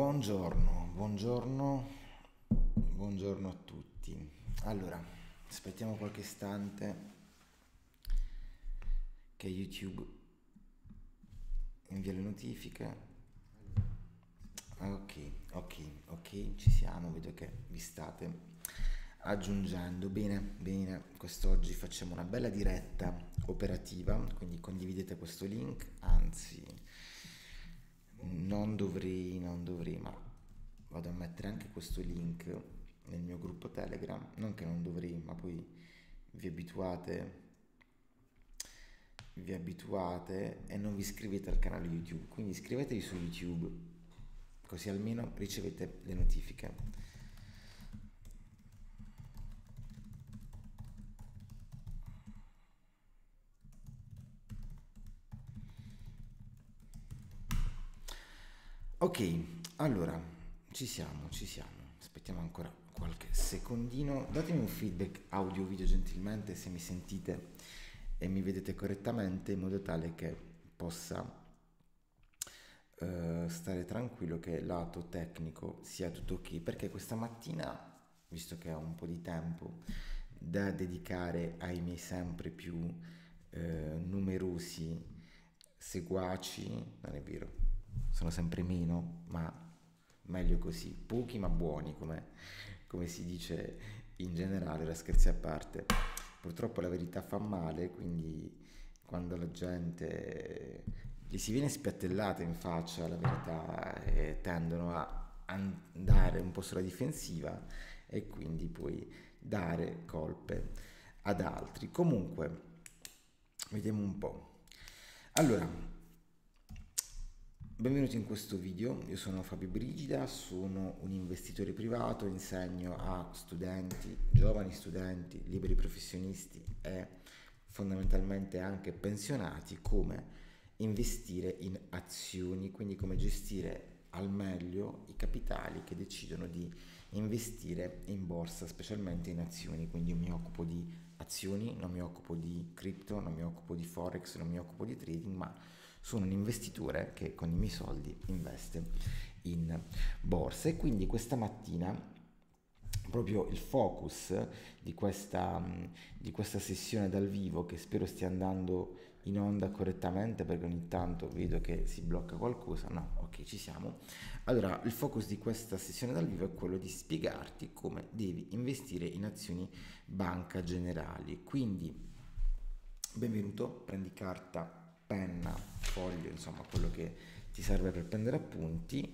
Buongiorno a tutti. Allora, aspettiamo qualche istante che YouTube invia le notifiche. Ok, ci siamo, vedo che vi state aggiungendo. Bene, quest'oggi facciamo una bella diretta operativa, quindi condividete questo link, anzi non dovrei, ma vado a mettere anche questo link nel mio gruppo Telegram, non che non dovrei, ma poi vi abituate e non vi iscrivete al canale YouTube, quindi iscrivetevi su YouTube, così almeno ricevete le notifiche. Ok, allora, ci siamo, aspettiamo ancora qualche secondino. Datemi un feedback audio video gentilmente se mi sentite e mi vedete correttamente, in modo tale che possa stare tranquillo che lato tecnico sia tutto ok, perché questa mattina, visto che ho un po' di tempo da dedicare ai miei sempre più numerosi seguaci, non è vero, sono sempre meno, ma meglio così, pochi ma buoni, come si dice in generale. La scherzi a parte, purtroppo la verità fa male, quindi quando la gente gli si viene spiattellata in faccia la verità, tendono a andare un po' sulla difensiva e quindi poi dare colpe ad altri. Comunque, vediamo un po'. Allora, benvenuti in questo video, io sono Fabio Brigida, sono un investitore privato, insegno a studenti, giovani studenti, liberi professionisti e fondamentalmente anche pensionati come investire in azioni, quindi come gestire al meglio i capitali che decidono di investire in borsa, specialmente in azioni. Quindi io mi occupo di azioni, non mi occupo di cripto, non mi occupo di forex, non mi occupo di trading, ma sono un investitore che con i miei soldi investe in borsa. E quindi questa mattina proprio il focus di questa sessione dal vivo, che spero stia andando in onda correttamente perché ogni tanto vedo che si blocca qualcosa. No, ok, ci siamo. Allora, il focus di questa sessione dal vivo è quello di spiegarti come devi investire in azioni Banca Generali. Quindi benvenuto, prendi carta, penna, foglio, insomma quello che ti serve per prendere appunti,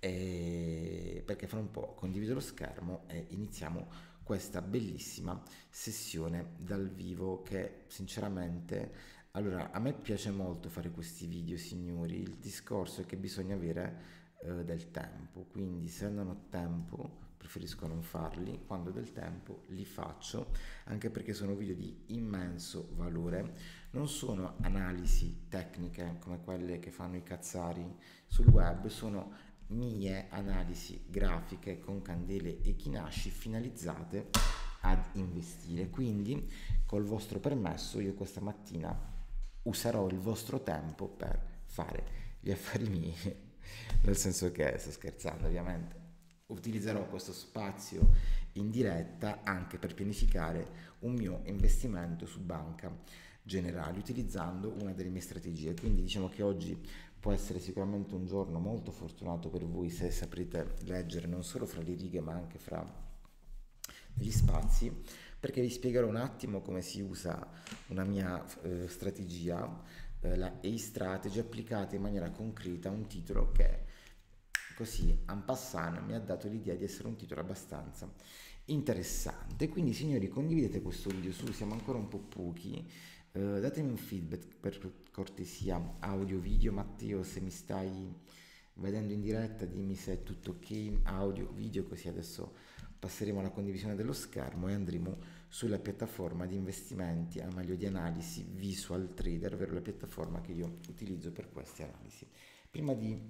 perché fra un po' condivido lo schermo e iniziamo questa bellissima sessione dal vivo che sinceramente, allora, a me piace molto fare questi video, signori. Il discorso è che bisogna avere del tempo, quindi se non ho tempo preferisco non farli, quando ho del tempo li faccio, anche perché sono video di immenso valore, non sono analisi tecniche come quelle che fanno i cazzari sul web, sono mie analisi grafiche con candele e Heikin-Ashi finalizzate ad investire. Quindi col vostro permesso io questa mattina userò il vostro tempo per fare gli affari miei, nel senso che, sto scherzando ovviamente, utilizzerò questo spazio in diretta anche per pianificare un mio investimento su Banca Generali utilizzando una delle mie strategie. Quindi diciamo che oggi può essere sicuramente un giorno molto fortunato per voi, se saprete leggere non solo fra le righe ma anche fra gli spazi, perché vi spiegherò un attimo come si usa una mia strategia, la E-Strategy, applicata in maniera concreta a un titolo che, così en passant, mi ha dato l'idea di essere un titolo abbastanza interessante. Quindi signori, condividete questo video, su, siamo ancora un po' pochi, datemi un feedback per cortesia audio video. Matteo, se mi stai vedendo in diretta dimmi se è tutto ok audio video, così adesso passeremo alla condivisione dello schermo e andremo sulla piattaforma di investimenti, al meglio di analisi Visual Trader, ovvero la piattaforma che io utilizzo per queste analisi. Prima di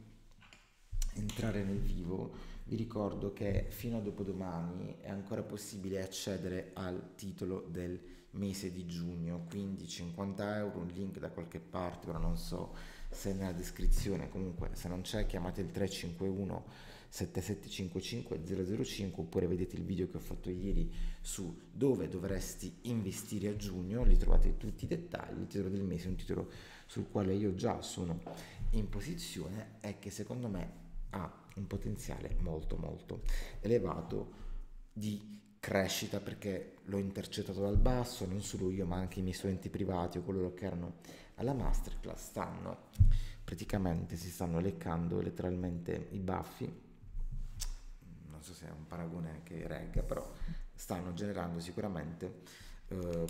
entrare nel vivo vi ricordo che fino a dopodomani è ancora possibile accedere al titolo del mese di giugno, quindi 50 euro, un link da qualche parte, ora non so se nella descrizione, comunque se non c'è chiamate il 351 7755005, oppure vedete il video che ho fatto ieri su dove dovresti investire a giugno, lì trovate tutti i dettagli. Il titolo del mese è un titolo sul quale io già sono in posizione e che secondo me ha un potenziale molto molto elevato di crescita, perché l'ho intercettato dal basso, non solo io ma anche i miei studenti privati o coloro che erano alla Masterclass stanno praticamente, si stanno leccando letteralmente i baffi, non so se è un paragone che regga, però stanno generando sicuramente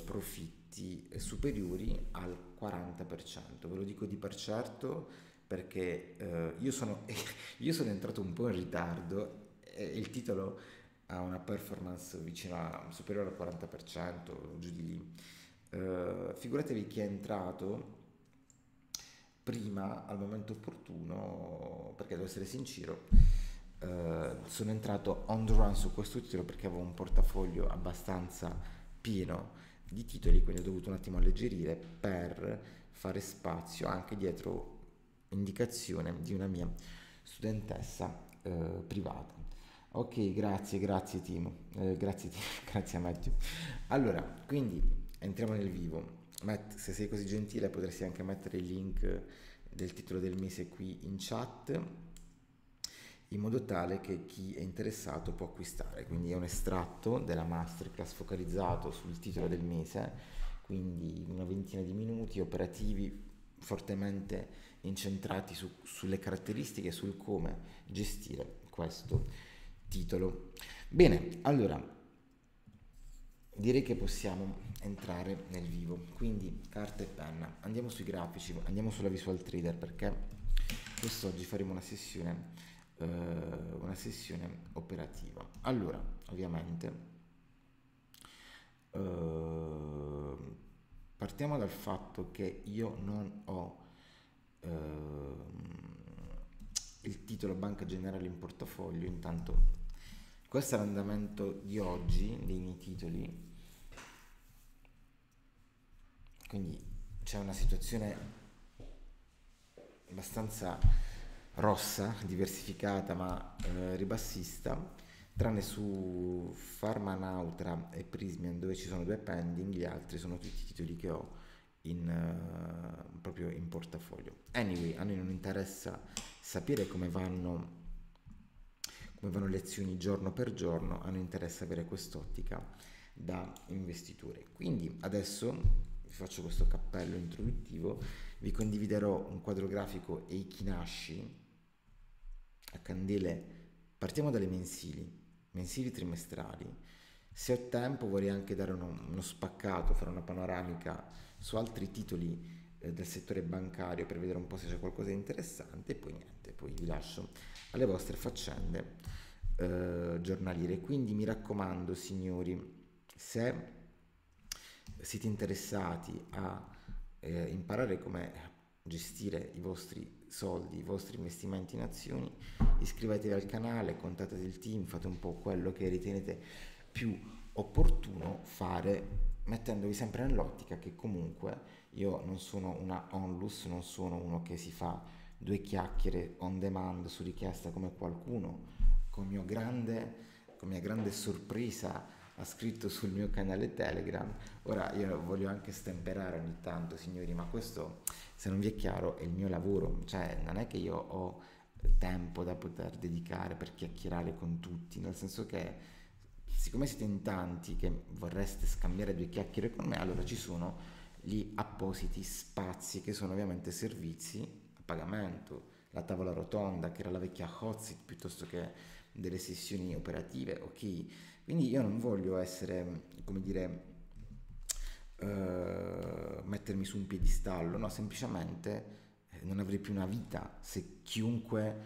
profitti superiori al 40%, ve lo dico di per certo perché io sono entrato un po' in ritardo e il titolo ha una performance vicina superiore al 40%, giù di lì. Figuratevi chi è entrato prima al momento opportuno, perché devo essere sincero, sono entrato on the run su questo titolo perché avevo un portafoglio abbastanza pieno di titoli, quindi ho dovuto un attimo alleggerire per fare spazio anche dietro indicazione di una mia studentessa privata. Ok, grazie Timo, grazie a Matthew. Allora, quindi entriamo nel vivo. Matt, se sei così gentile potresti anche mettere il link del titolo del mese qui in chat, in modo tale che chi è interessato può acquistare. Quindi è un estratto della masterclass focalizzato sul titolo del mese, quindi una ventina di minuti operativi fortemente incentrati sulle caratteristiche e sul come gestire questo titolo. Bene, allora direi che possiamo entrare nel vivo, quindi carta e penna, andiamo sui grafici, andiamo sulla Visual Trader, perché quest'oggi faremo una sessione operativa. Allora, ovviamente partiamo dal fatto che io non ho il titolo Banca Generali in portafoglio. Intanto questo è l'andamento di oggi dei miei titoli, quindi c'è una situazione abbastanza rossa, diversificata ma ribassista, tranne su Pharmanutra e Prysmian dove ci sono due pending, gli altri sono tutti i titoli che ho proprio in portafoglio. Anyway, a noi non interessa sapere come vanno le azioni giorno per giorno, a noi interessa avere quest'ottica da investitore. Quindi adesso vi faccio questo cappello introduttivo, vi condividerò un quadro grafico Heikin-Ashi a candele, partiamo dalle mensili trimestrali. Se ho tempo vorrei anche dare uno spaccato, fare una panoramica su altri titoli del settore bancario per vedere un po' se c'è qualcosa di interessante, e poi niente, poi vi lascio alle vostre faccende giornaliere. Quindi mi raccomando signori, se siete interessati a imparare come gestire i vostri soldi, i vostri investimenti in azioni, iscrivetevi al canale, contattate il team, fate un po' quello che ritenete più opportuno fare, mettendovi sempre nell'ottica che comunque io non sono una onlus, non sono uno che si fa due chiacchiere on demand su richiesta come qualcuno con mia grande sorpresa ha scritto sul mio canale Telegram. Ora io voglio anche stemperare ogni tanto signori, ma questo, se non vi è chiaro, è il mio lavoro, cioè non è che io ho tempo da poter dedicare per chiacchierare con tutti, nel senso che siccome siete in tanti che vorreste scambiare due chiacchiere con me, allora ci sono gli appositi spazi che sono ovviamente servizi a pagamento, la tavola rotonda che era la vecchia hot seat, piuttosto che delle sessioni operative, ok? Quindi io non voglio essere, come dire, mettermi su un piedistallo, no, semplicemente non avrei più una vita se chiunque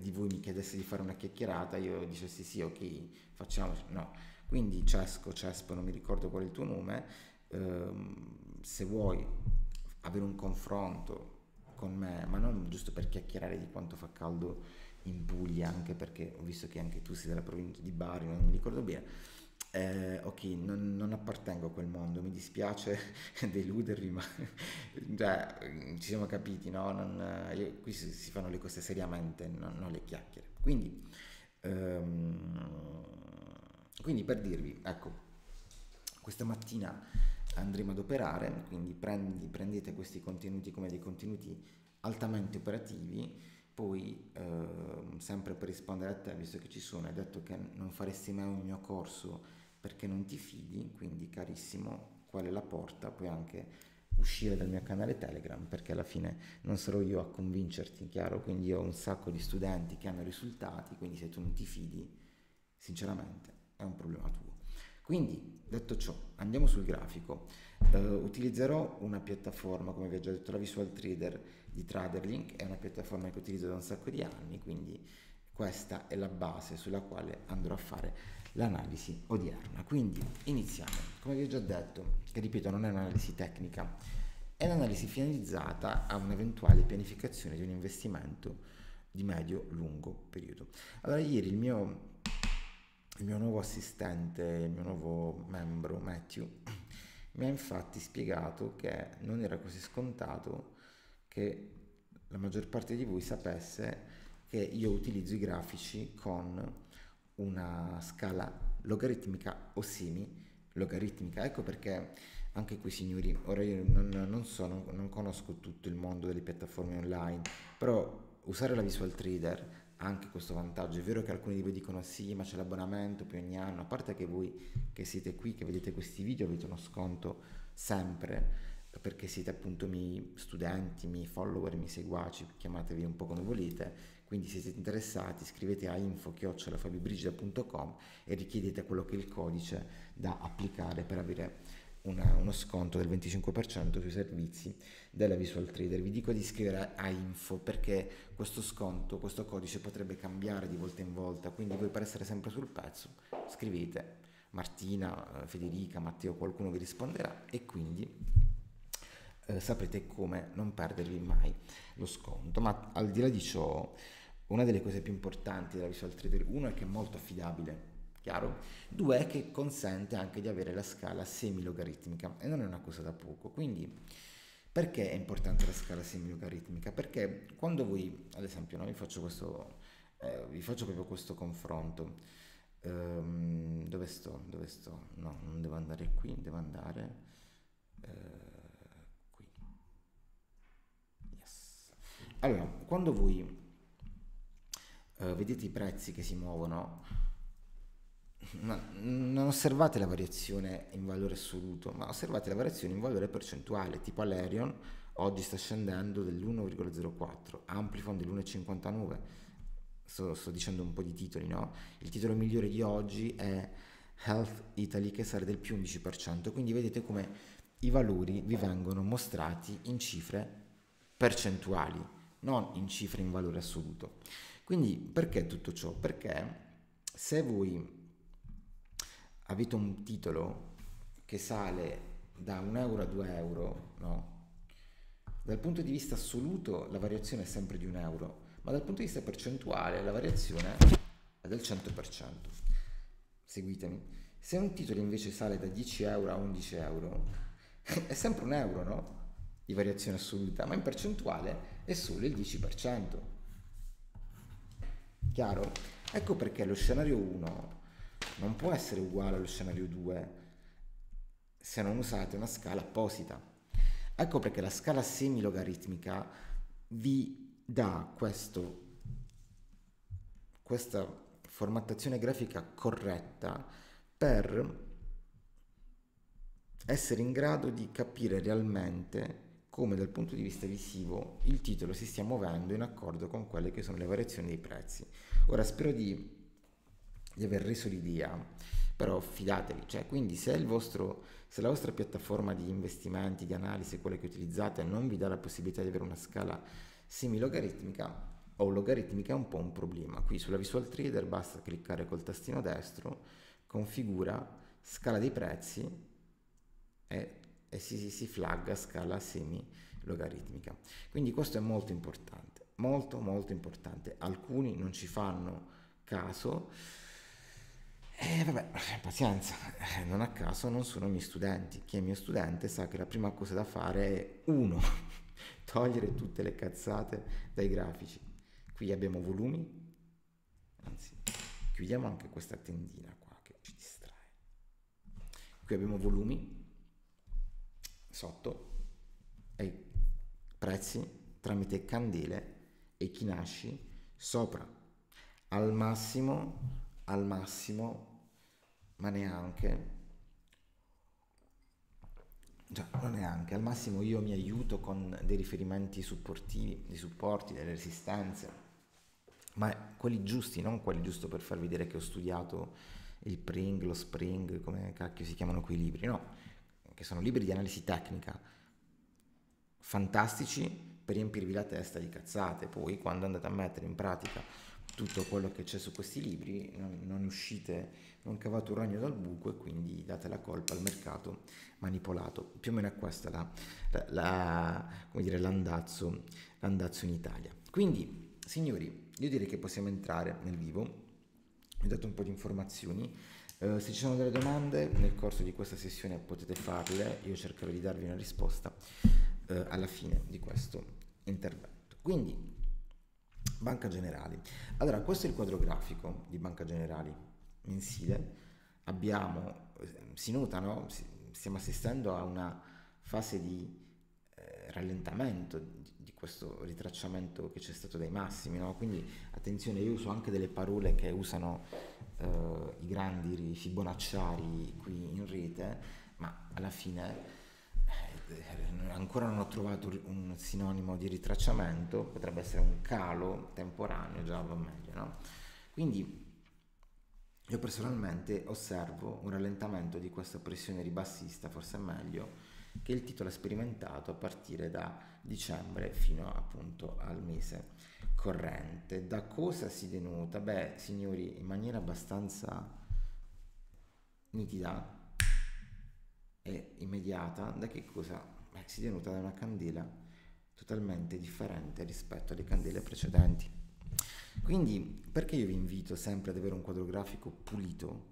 di voi mi chiedesse di fare una chiacchierata io dicessi sì, ok, facciamoci, no. Quindi Cespo, non mi ricordo qual è il tuo nome, se vuoi avere un confronto con me, ma non giusto per chiacchierare di quanto fa caldo in Puglia, anche perché ho visto che anche tu sei della provincia di Bari, non mi ricordo bene, ok, non appartengo a quel mondo, mi dispiace deludervi, ma cioè, ci siamo capiti, no? Qui si fanno le cose seriamente, non le chiacchiere. Quindi per dirvi, ecco, questa mattina andremo ad operare, quindi prendete questi contenuti come dei contenuti altamente operativi. Poi, sempre per rispondere a te, visto che ci sono, hai detto che non faresti mai un mio corso perché non ti fidi, quindi carissimo, qual è la porta? Puoi anche uscire dal mio canale Telegram, perché alla fine non sarò io a convincerti, chiaro? Quindi ho un sacco di studenti che hanno risultati, quindi se tu non ti fidi, sinceramente è un problema tuo. Quindi, detto ciò, andiamo sul grafico. Utilizzerò una piattaforma, come vi ho già detto, la Visual Trader di Traderlink, è una piattaforma che utilizzo da un sacco di anni, quindi questa è la base sulla quale andrò a fare l'analisi odierna. Quindi iniziamo. Come vi ho già detto, che ripeto non è un'analisi tecnica, è un'analisi finalizzata a un'eventuale pianificazione di un investimento di medio-lungo periodo. Allora, ieri il mio nuovo assistente, il mio nuovo membro Matthew, mi ha infatti spiegato che non era così scontato che la maggior parte di voi sapesse che io utilizzo i grafici con una scala logaritmica o semi-logaritmica. Ecco perché anche qui, signori, ora io non conosco tutto il mondo delle piattaforme online, però usare la Visual Trader anche questo vantaggio. È vero che alcuni di voi dicono sì, ma c'è l'abbonamento più ogni anno, a parte che voi che siete qui, che vedete questi video, avete uno sconto sempre, perché siete appunto miei studenti, miei follower, miei seguaci, chiamatevi un po' come volete. Quindi se siete interessati scrivete a info@fabiobrigida.com e richiedete quello che è il codice da applicare per avere uno sconto del 25% sui servizi della Visual Trader. Vi dico di scrivere a info perché questo sconto, questo codice potrebbe cambiare di volta in volta, quindi voi per essere sempre sul pezzo scrivete Martina, Federica, Matteo, qualcuno vi risponderà e quindi saprete come non perdervi mai lo sconto. Ma al di là di ciò, una delle cose più importanti della Visual Trader, uno, è che è molto affidabile, chiaro? Due, è che consente anche di avere la scala semilogaritmica e non è una cosa da poco. Quindi perché è importante la scala semilogaritmica? Perché quando voi, ad esempio, no, vi faccio proprio questo confronto. Dove sto? Dove sto? No, non devo andare qui, devo andare qui. Yes. Allora, quando voi vedete i prezzi che si muovono, non osservate la variazione in valore assoluto, ma osservate la variazione in valore percentuale. Tipo Alerion oggi sta scendendo dell'1,04, Amplifon dell'1,59. Sto dicendo un po' di titoli, no? Il titolo migliore di oggi è Health Italy, che sale del più 11%. Quindi vedete come i valori vi vengono mostrati in cifre percentuali, non in cifre in valore assoluto. Quindi perché tutto ciò? Perché se voi avete un titolo che sale da 1 euro a 2 euro, no? Dal punto di vista assoluto la variazione è sempre di 1 euro, ma dal punto di vista percentuale la variazione è del 100%. Seguitemi. Se un titolo invece sale da 10 euro a 11 euro, è sempre 1 euro, no? Di variazione assoluta, ma in percentuale è solo il 10%. Chiaro? Ecco perché lo scenario 1 non può essere uguale allo scenario 2 se non usate una scala apposita. Ecco perché la scala semilogaritmica vi dà questa formattazione grafica corretta per essere in grado di capire realmente come dal punto di vista visivo il titolo si stia muovendo in accordo con quelle che sono le variazioni dei prezzi. Ora, spero di aver reso l'idea, però fidatevi, cioè, quindi se la vostra piattaforma di investimenti, di analisi, quella che utilizzate, non vi dà la possibilità di avere una scala semilogaritmica o logaritmica, è un po' un problema. Qui sulla Visual Trader basta cliccare col tastino destro, configura scala dei prezzi e si flagga scala semilogaritmica. Quindi questo è molto importante, molto molto importante. Alcuni non ci fanno caso, vabbè, pazienza, non a caso non sono miei studenti. Chi è mio studente sa che la prima cosa da fare è togliere tutte le cazzate dai grafici. Qui abbiamo volumi, Anzi, chiudiamo anche questa tendina qua che ci distrae. Qui abbiamo volumi sotto e prezzi tramite candele e Heikin-Ashi sopra. Al massimo, ma neanche. Già, non neanche, al massimo io mi aiuto con dei riferimenti supportivi, dei supporti, delle resistenze, ma quelli giusti, non quelli giusto per farvi vedere che ho studiato il Pring, lo Spring, come cacchio si chiamano quei libri, no, che sono libri di analisi tecnica, fantastici per riempirvi la testa di cazzate, poi quando andate a mettere in pratica tutto quello che c'è su questi libri non uscite, non cavate un ragno dal buco e quindi date la colpa al mercato manipolato. Più o meno è questo l'andazzo in Italia. Quindi signori, io direi che possiamo entrare nel vivo, vi ho dato un po' di informazioni, se ci sono delle domande nel corso di questa sessione potete farle, io cercherò di darvi una risposta alla fine di questo intervento. Quindi Banca Generali. Allora, questo è il quadro grafico di Banca Generali mensile. Abbiamo, si nota, no? Stiamo assistendo a una fase di rallentamento di questo ritracciamento che c'è stato dai massimi, no? Quindi attenzione, io uso anche delle parole che usano i grandi fibonacciari qui in rete, ma alla fine ancora non ho trovato un sinonimo di ritracciamento, potrebbe essere un calo temporaneo, già va meglio, no? Quindi io personalmente osservo un rallentamento di questa pressione ribassista, forse è meglio, che il titolo ha sperimentato a partire da dicembre fino appunto al mese corrente. Da cosa si denota? Beh signori, in maniera abbastanza nitida, immediata, da che cosa? Beh, si denota da una candela totalmente differente rispetto alle candele precedenti. Quindi perché io vi invito sempre ad avere un quadro grafico pulito?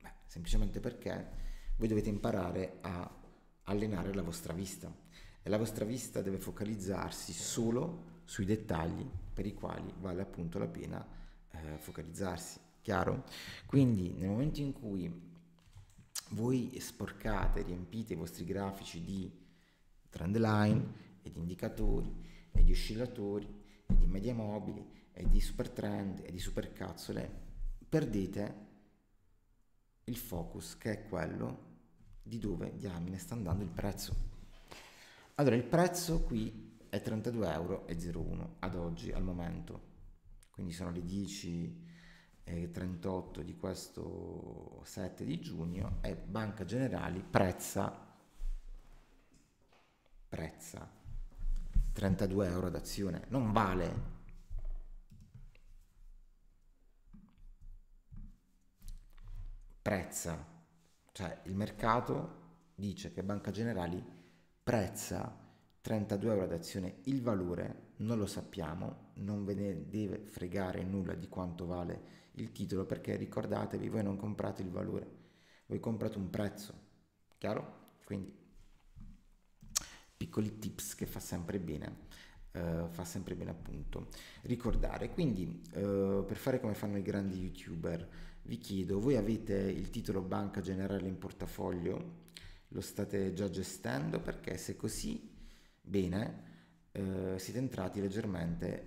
Beh, semplicemente perché voi dovete imparare a allenare la vostra vista e la vostra vista deve focalizzarsi solo sui dettagli per i quali vale appunto la pena focalizzarsi, chiaro? Quindi nel momento in cui voi sporcate, riempite i vostri grafici di trend line e di indicatori e di oscillatori e di media mobili e di super trend e di super cazzole, perdete il focus che è quello di dove diamine sta andando il prezzo. Allora il prezzo qui è 32,01 € ad oggi, al momento, quindi sono le 10:38 di questo 7 di giugno e Banca Generali prezza 32 € d'azione, non vale. Prezza, cioè il mercato dice che Banca Generali prezza 32 € d'azione, il valore non lo sappiamo, non ve ne deve fregare nulla di quanto vale il titolo, perché ricordatevi, voi non comprate il valore, voi comprate un prezzo, chiaro? Quindi piccoli tips che fa sempre bene appunto ricordare. Quindi per fare come fanno i grandi youtuber, vi chiedo, voi avete il titolo Banca Generale in portafoglio, lo state già gestendo? Perché se così bene siete entrati leggermente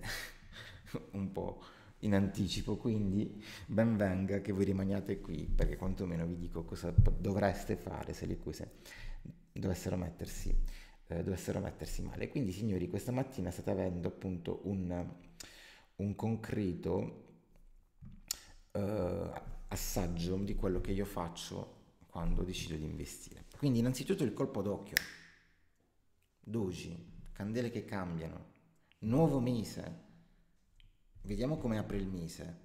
un po' in anticipo, quindi ben venga che voi rimaniate qui, perché quantomeno vi dico cosa dovreste fare se le cose dovessero mettersi male. Quindi signori, questa mattina state avendo appunto un concreto assaggio di quello che io faccio quando decido di investire. Quindi innanzitutto il colpo d'occhio, doji, candele che cambiano, nuovo mese. Vediamo come apre il mese.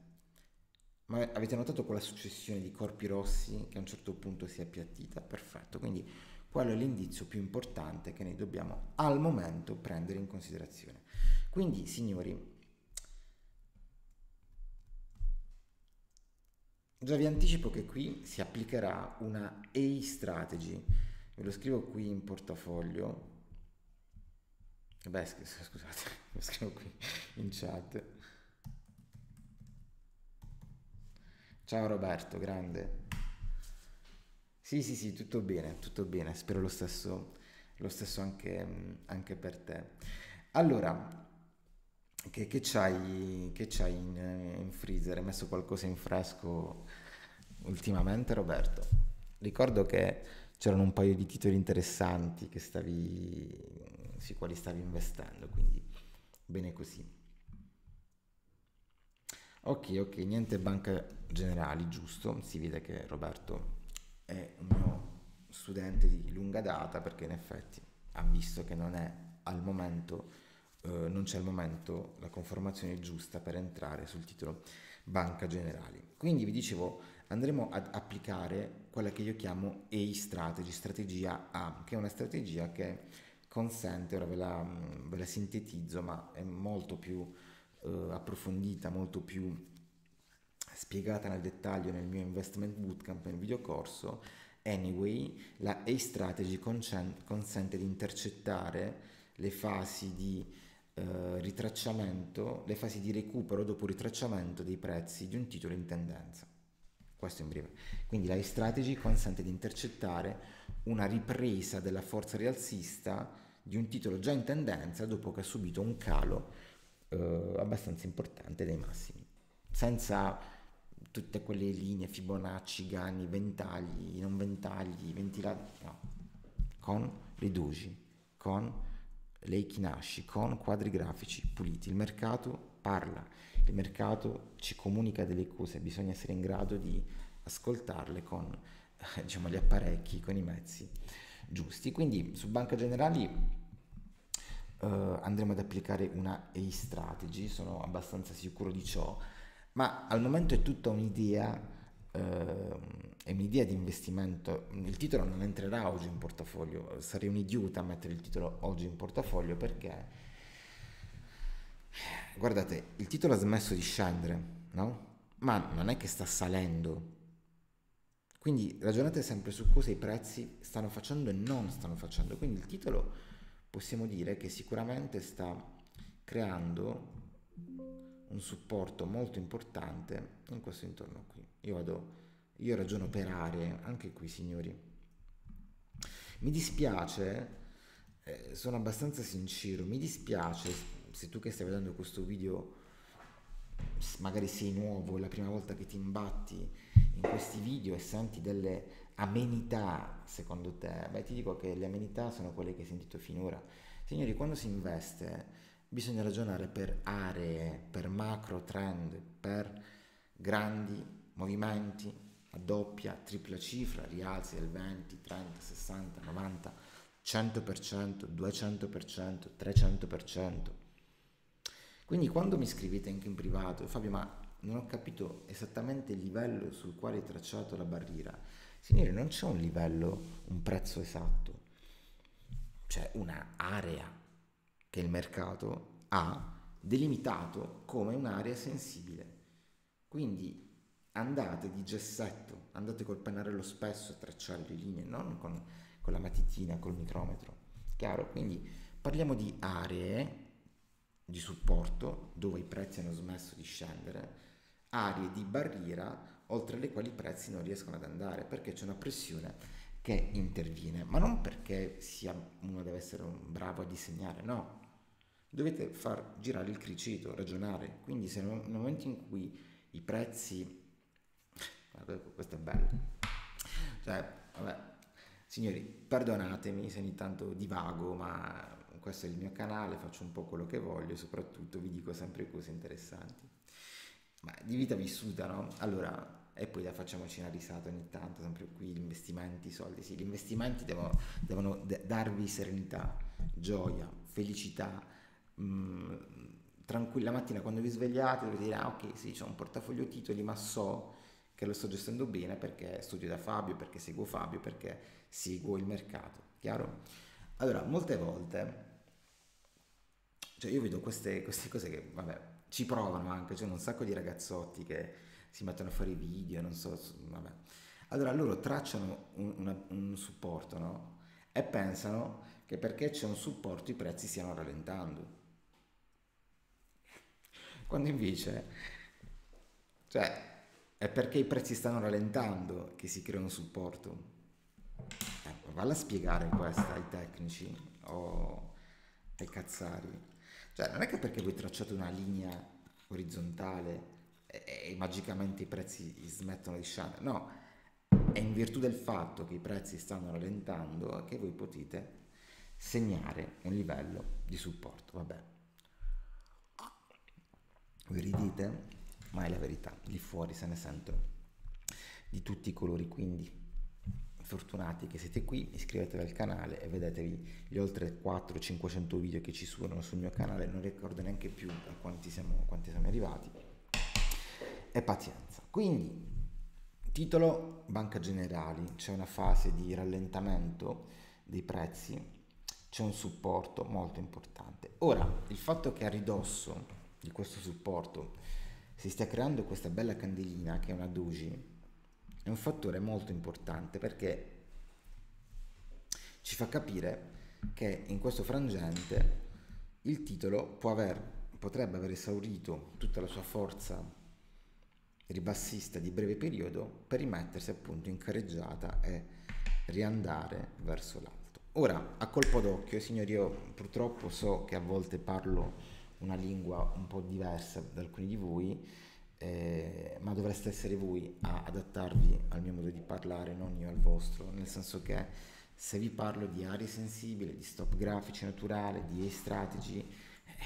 Ma avete notato quella successione di corpi rossi che a un certo punto si è appiattita? Perfetto, quindi quello è l'indizio più importante che noi dobbiamo al momento prendere in considerazione. Quindi signori, già vi anticipo che qui si applicherà una E-Strategy. Ve lo scrivo qui in portafoglio. Beh, scusate, lo scrivo qui in chat. Ciao Roberto, grande. Sì, tutto bene, spero lo stesso anche per te. Allora, che c'hai in freezer? Hai messo qualcosa in fresco ultimamente, Roberto? Ricordo che c'erano un paio di titoli interessanti che sui quali stavi investendo, quindi bene così. Ok, niente Banca Generali, giusto? Si vede che Roberto è un mio studente di lunga data, perché in effetti ha visto che non è al momento, non c'è al momento la conformazione giusta per entrare sul titolo Banca Generali. Quindi vi dicevo, andremo ad applicare quella che io chiamo E-Strategy, strategia A, che è una strategia che consente, ora ve la sintetizzo, ma è molto più approfondita, molto più spiegata nel dettaglio nel mio Investment Bootcamp, nel videocorso. Anyway, la A-Strategy consente di intercettare le fasi di ritracciamento, le fasi di recupero dopo ritracciamento dei prezzi di un titolo in tendenza. Questo in breve. Quindi la E-Strategy consente di intercettare una ripresa della forza rialzista di un titolo già in tendenza dopo che ha subito un calo abbastanza importante dai massimi, senza tutte quelle linee Fibonacci, Ganni, ventagli, non ventagli, ventilati, no, con riduci, con le Heikin-Ashi, con quadri grafici puliti. Il mercato parla, il mercato ci comunica delle cose, bisogna essere in grado di ascoltarle con, diciamo, gli apparecchi, con i mezzi giusti. Quindi su Banca Generali andremo ad applicare una E-Strategy, sono abbastanza sicuro di ciò, ma al momento è tutta un'idea, è un'idea di investimento. Il titolo non entrerà oggi in portafoglio, sarei un idiota a mettere il titolo oggi in portafoglio, perché guardate, il titolo ha smesso di scendere, no? Ma non è che sta salendo. Quindi ragionate sempre su cosa i prezzi stanno facendo e non stanno facendo. Quindi il titolo possiamo dire che sicuramente sta creando un supporto molto importante in questo intorno qui. Io ragiono per aree, anche qui, signori. Mi dispiace, sono abbastanza sincero, mi dispiace se tu che stai vedendo questo video magari sei nuovo, è la prima volta che ti imbatti in questi video e senti delle amenità secondo te. Beh, ti dico che le amenità sono quelle che hai sentito finora. Signori, quando si investe bisogna ragionare per aree, per macro trend, per grandi movimenti a doppia, tripla cifra, rialzi del 20, 30, 60, 90, 100%, 200%, 300%. Quindi quando mi scrivete anche in privato, Fabio, ma non ho capito esattamente il livello sul quale è tracciato la barriera. Signori, non c'è un livello, un prezzo esatto, c'è un'area che il mercato ha delimitato come un'area sensibile. Quindi andate di gessetto, andate col pennarello spesso a tracciare le linee, non con la matitina, col micrometro. Chiaro? Quindi parliamo di aree di supporto dove i prezzi hanno smesso di scendere, aree di barriera oltre le quali i prezzi non riescono ad andare perché c'è una pressione che interviene, ma non perché uno deve essere un bravo a disegnare, no, dovete far girare il cricito, ragionare. Quindi se nel momento in cui i prezzi, questo è bello, cioè vabbè, signori, perdonatemi se ogni tanto divago, ma questo è il mio canale, faccio un po' quello che voglio e soprattutto vi dico sempre cose interessanti, ma di vita vissuta, no? Allora, e poi facciamoci una risata ogni tanto, sempre qui, gli investimenti, i soldi, sì, gli investimenti devono darvi serenità, gioia, felicità, tranquilla. La mattina quando vi svegliate dovete dire, ah ok, sì, c'ho un portafoglio titoli, ma so che lo sto gestendo bene perché studio da Fabio, perché seguo Fabio, perché seguo il mercato, chiaro? Allora, molte volte, cioè io vedo queste cose che, vabbè, ci provano anche, c'è un sacco di ragazzotti che si mettono a fare video, non so, vabbè. Allora loro tracciano un supporto, no? E pensano che perché c'è un supporto i prezzi stiano rallentando. Quando invece, cioè, è perché i prezzi stanno rallentando che si crea un supporto. Valla a spiegare questa ai tecnici o ai cazzari. Cioè, non è che perché voi tracciate una linea orizzontale e magicamente i prezzi smettono di scendere, no, è in virtù del fatto che i prezzi stanno rallentando che voi potete segnare un livello di supporto. Vabbè, vi ridite, ma è la verità, lì fuori se ne sentono di tutti i colori, quindi fortunati che siete qui, iscrivetevi al canale e vedetevi gli oltre 400-500 video che ci sono sul mio canale, non ricordo neanche più a quanti siamo arrivati, e pazienza. Quindi titolo Banca Generali, c'è una fase di rallentamento dei prezzi, c'è un supporto molto importante. Ora, il fatto che a ridosso di questo supporto si stia creando questa bella candelina che è una doji è un fattore molto importante, perché ci fa capire che in questo frangente il titolo potrebbe aver esaurito tutta la sua forza ribassista di breve periodo per rimettersi appunto in carreggiata e riandare verso l'alto. Ora, a colpo d'occhio, signori, io purtroppo so che a volte parlo una lingua un po' diversa da alcuni di voi, ma dovreste essere voi a adattarvi al mio modo di parlare, non io al vostro, nel senso che se vi parlo di aree sensibili, di stop grafici naturali, di E-Strategy,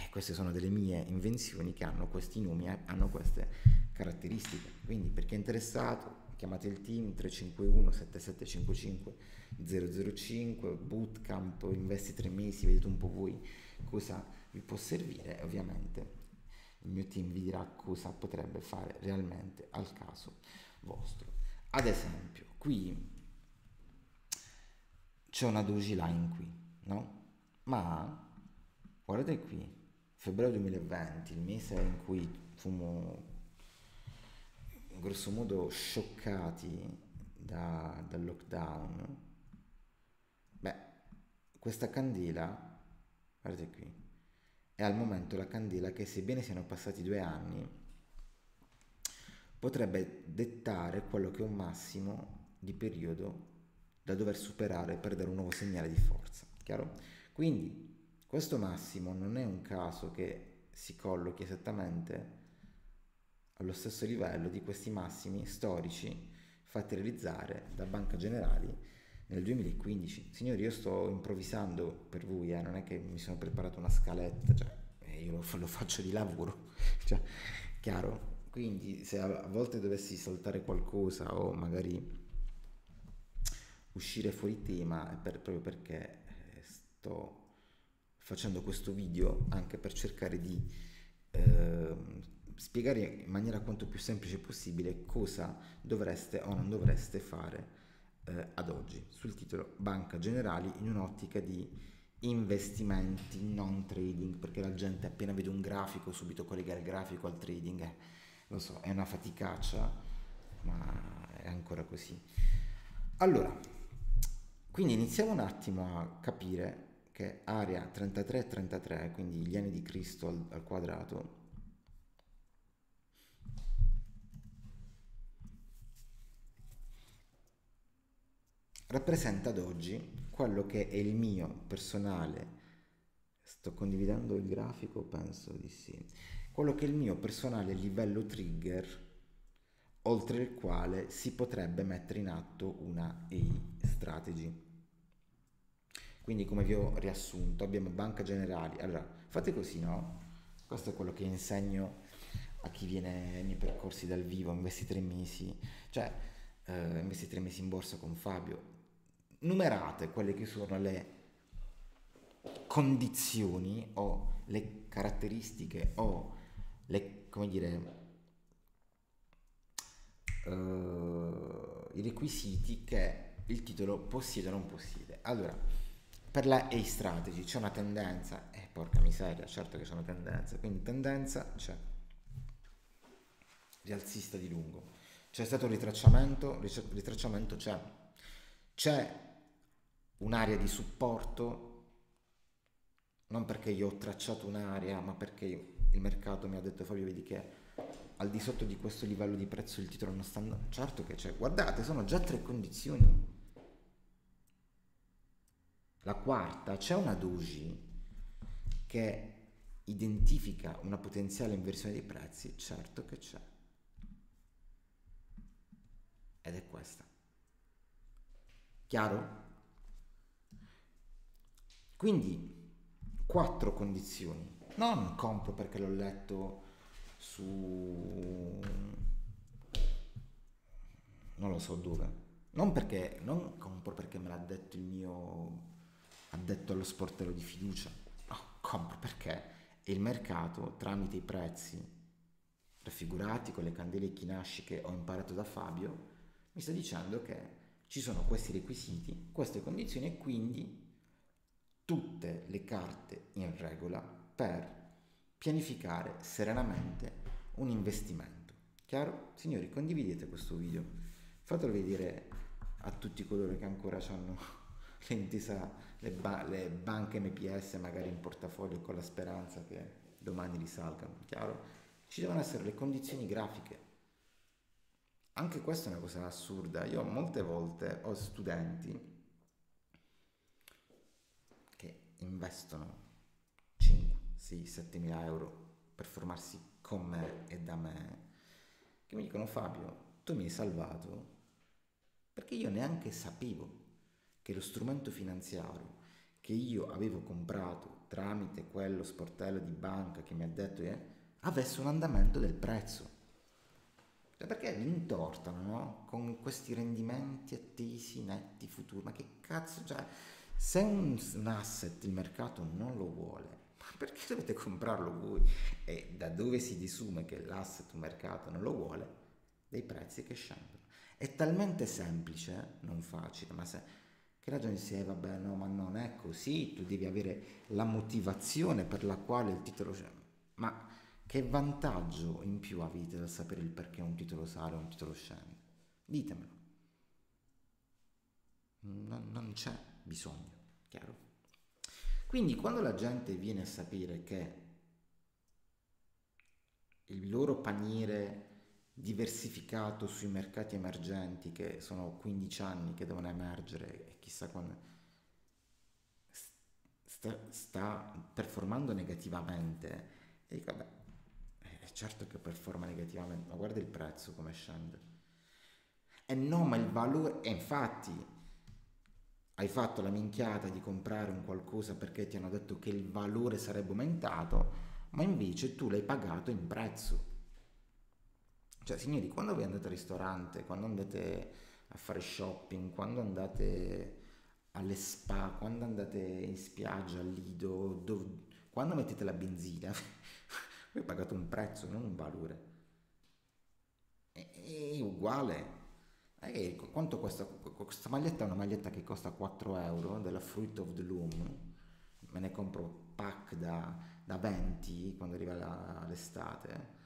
queste sono delle mie invenzioni che hanno questi nomi, hanno queste caratteristiche. Quindi per chi è interessato chiamate il team 351 7755 005, bootcamp, investi 3 mesi, vedete un po' voi cosa vi può servire. Ovviamente il mio team vi dirà cosa potrebbe fare realmente al caso vostro. Ad esempio, qui c'è una doji line qui, no? Ma guardate qui, febbraio 2020, il mese in cui fummo grosso modo scioccati dal lockdown. Beh, questa candela, guardate qui, è al momento la candela che, sebbene siano passati 2 anni, potrebbe dettare quello che è un massimo di periodo da dover superare per dare un nuovo segnale di forza, chiaro? Quindi questo massimo non è un caso che si collochi esattamente allo stesso livello di questi massimi storici fatti realizzare da Banca Generali nel 2015. Signori, io sto improvvisando per voi, non è che mi sono preparato una scaletta, cioè, io lo faccio di lavoro, cioè, chiaro? Quindi se a volte dovessi saltare qualcosa o magari uscire fuori tema è proprio perché sto facendo questo video anche per cercare di spiegare in maniera quanto più semplice possibile cosa dovreste o non dovreste fare ad oggi sul titolo Banca Generali, in un'ottica di investimenti, non trading, perché la gente appena vede un grafico subito collega il grafico al trading, lo so, è una faticaccia, ma è ancora così. Allora, quindi iniziamo un attimo a capire che area 33-33, quindi gli anni di Cristo al quadrato, rappresenta ad oggi quello che è il mio personale, sto condividendo il grafico, penso di sì, quello che è il mio personale livello trigger oltre il quale si potrebbe mettere in atto una E-Strategy. Quindi, come vi ho riassunto, abbiamo Banca Generali. Allora, fate così, no? Questo è quello che insegno a chi viene ai miei percorsi dal vivo, investi 3 mesi, cioè investi 3 mesi in borsa con Fabio. Numerate quelle che sono le condizioni o le caratteristiche o le, come dire, i requisiti che il titolo possiede o non possiede. Allora, per la A-Strategy c'è una tendenza, porca miseria, certo che c'è una tendenza, quindi tendenza c'è, rialzista di lungo, c'è stato un ritracciamento c'è un'area di supporto, non perché io ho tracciato un'area ma perché il mercato mi ha detto Fabio vedi che al di sotto di questo livello di prezzo il titolo non sta andando. Certo che c'è, guardate, sono già tre condizioni. La quarta, c'è una doji che identifica una potenziale inversione dei prezzi, certo che c'è. Ed è questa. Chiaro? Quindi, quattro condizioni. Non compro perché l'ho letto su... non lo so dove. Non perché... non compro perché me l'ha detto il mio... ha detto allo sportello di fiducia. No, compro perché il mercato, tramite i prezzi raffigurati con le candele Heikin-Ashi che ho imparato da Fabio, mi sta dicendo che ci sono questi requisiti, queste condizioni, e quindi tutte le carte in regola per pianificare serenamente un investimento. Chiaro? Signori, condividete questo video, fatelo vedere a tutti coloro che ancora hanno l'intesa, le banche MPS magari in portafoglio, con la speranza che domani risalgano. Chiaro? Ci devono essere le condizioni grafiche. Anche questa è una cosa assurda. Io molte volte ho studenti che investono 5, 6, 7 mila euro per formarsi con me e da me, che mi dicono: Fabio, tu mi hai salvato, perché io neanche sapevo che lo strumento finanziario che io avevo comprato tramite quello sportello di banca che mi ha detto avesse un andamento del prezzo. Cioè, perché mi intortano, no? Con questi rendimenti attesi, netti, futuri. Ma che cazzo, cioè, se un asset il mercato non lo vuole, ma perché dovete comprarlo voi? E da dove si desume che l'asset un mercato non lo vuole? Dei prezzi che scendono. È talmente semplice, non facile, ma se... che la gente dice, vabbè, no, ma non è così, tu devi avere la motivazione per la quale il titolo scende. Ma che vantaggio in più avete dal sapere il perché un titolo sale o un titolo scende? Ditemelo. Non c'è bisogno, chiaro? Quindi quando la gente viene a sapere che il loro paniere diversificato sui mercati emergenti, che sono 15 anni che devono emergere e chissà quando, sta performando negativamente, e dico, vabbè, è certo che performa negativamente, ma guarda il prezzo come scende. E no, ma il valore, e infatti hai fatto la minchiata di comprare un qualcosa perché ti hanno detto che il valore sarebbe aumentato, ma invece tu l'hai pagato in prezzo. Cioè, signori, quando voi andate al ristorante, quando andate a fare shopping, quando andate alle spa, quando andate in spiaggia, al lido, quando mettete la benzina, voi pagate un prezzo, non un valore. È uguale. Ecco, quanto questa maglietta è una maglietta che costa 4 euro, della Fruit of the Loom, me ne compro pack da 20 quando arriva l'estate.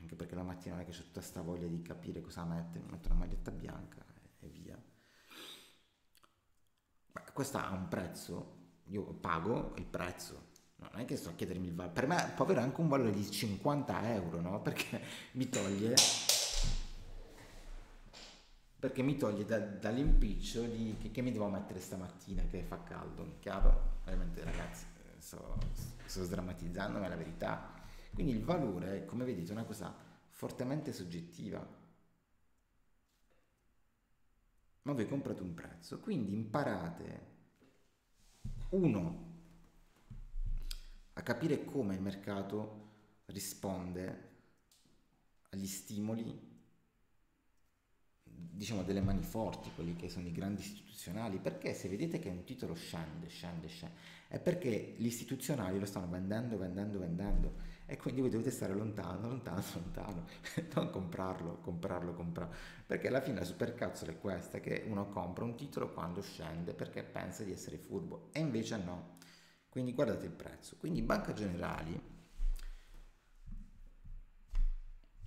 Anche perché la mattina non è che c'è tutta sta voglia di capire cosa mettere, metto una maglietta bianca e via. Ma questa ha un prezzo, io pago il prezzo, non è che sto a chiedermi il valore. Per me può avere anche un valore di 50 euro, no? Perché mi toglie, dall'impiccio di che mi devo mettere stamattina che fa caldo, chiaro? Ovviamente, ragazzi, sto sdrammatizzando, ma è la verità. Quindi il valore, come vedete, è una cosa fortemente soggettiva. Ma voi comprate un prezzo, quindi imparate, uno, a capire come il mercato risponde agli stimoli, diciamo, delle mani forti, quelli che sono i grandi istituzionali, perché se vedete che un titolo scende, è perché gli istituzionali lo stanno vendendo, e quindi voi dovete stare lontano, non comprarlo, perché alla fine la supercazzola è questa, che uno compra un titolo quando scende perché pensa di essere furbo, e invece no. Quindi guardate il prezzo. Quindi Banca Generali,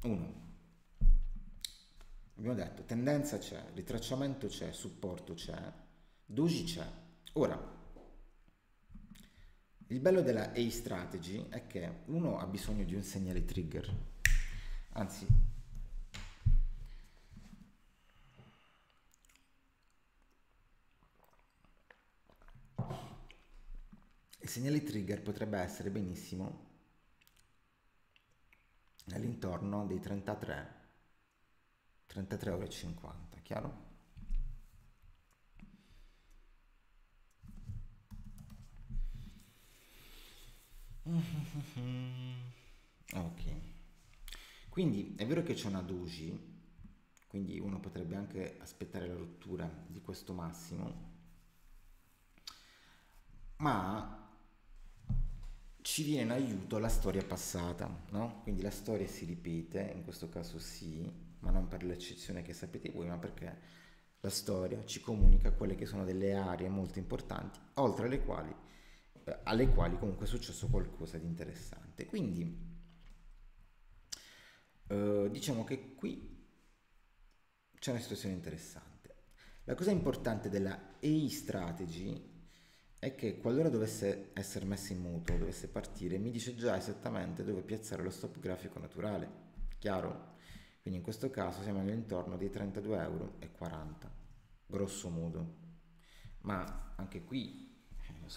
uno, abbiamo detto, tendenza c'è, ritracciamento c'è, supporto c'è, doji c'è. Ora, Il bello della A-Strategy è che uno ha bisogno di un segnale trigger, anzi il segnale trigger potrebbe essere benissimo all'intorno dei 33,50 €, chiaro? Ok, quindi è vero che c'è una doji, quindi uno potrebbe anche aspettare la rottura di questo massimo, ma ci viene in aiuto la storia passata, no? Quindi la storia si ripete, in questo caso sì, ma non per l'eccezione che sapete voi, ma perché la storia ci comunica quelle che sono delle aree molto importanti, oltre alle quali comunque è successo qualcosa di interessante. Quindi diciamo che qui c'è una situazione interessante. La cosa importante della E-Strategy è che qualora dovesse essere messa in moto, dovesse partire, mi dice già esattamente dove piazzare lo stop grafico naturale, chiaro? Quindi in questo caso siamo all'intorno dei 32,40 €, grosso modo, ma anche qui lo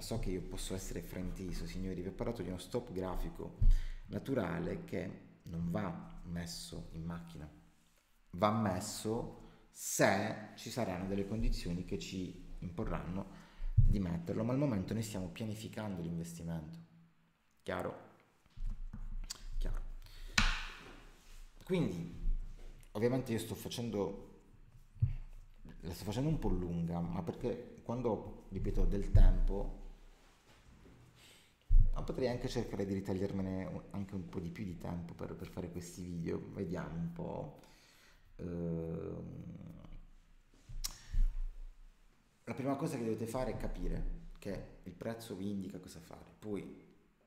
so che io posso essere frainteso, signori. Vi ho parlato di uno stop grafico naturale che non va messo in macchina, va messo se ci saranno delle condizioni che ci imporranno di metterlo, ma al momento noi stiamo pianificando l'investimento, chiaro? Chiaro. Quindi ovviamente io la sto facendo un po' lunga, ma perché quando, ripeto, ho del tempo, ma potrei anche cercare di ritagliarmene anche un po' di più di tempo per fare questi video. Vediamo un po'. La prima cosa che dovete fare è capire che il prezzo vi indica cosa fare, poi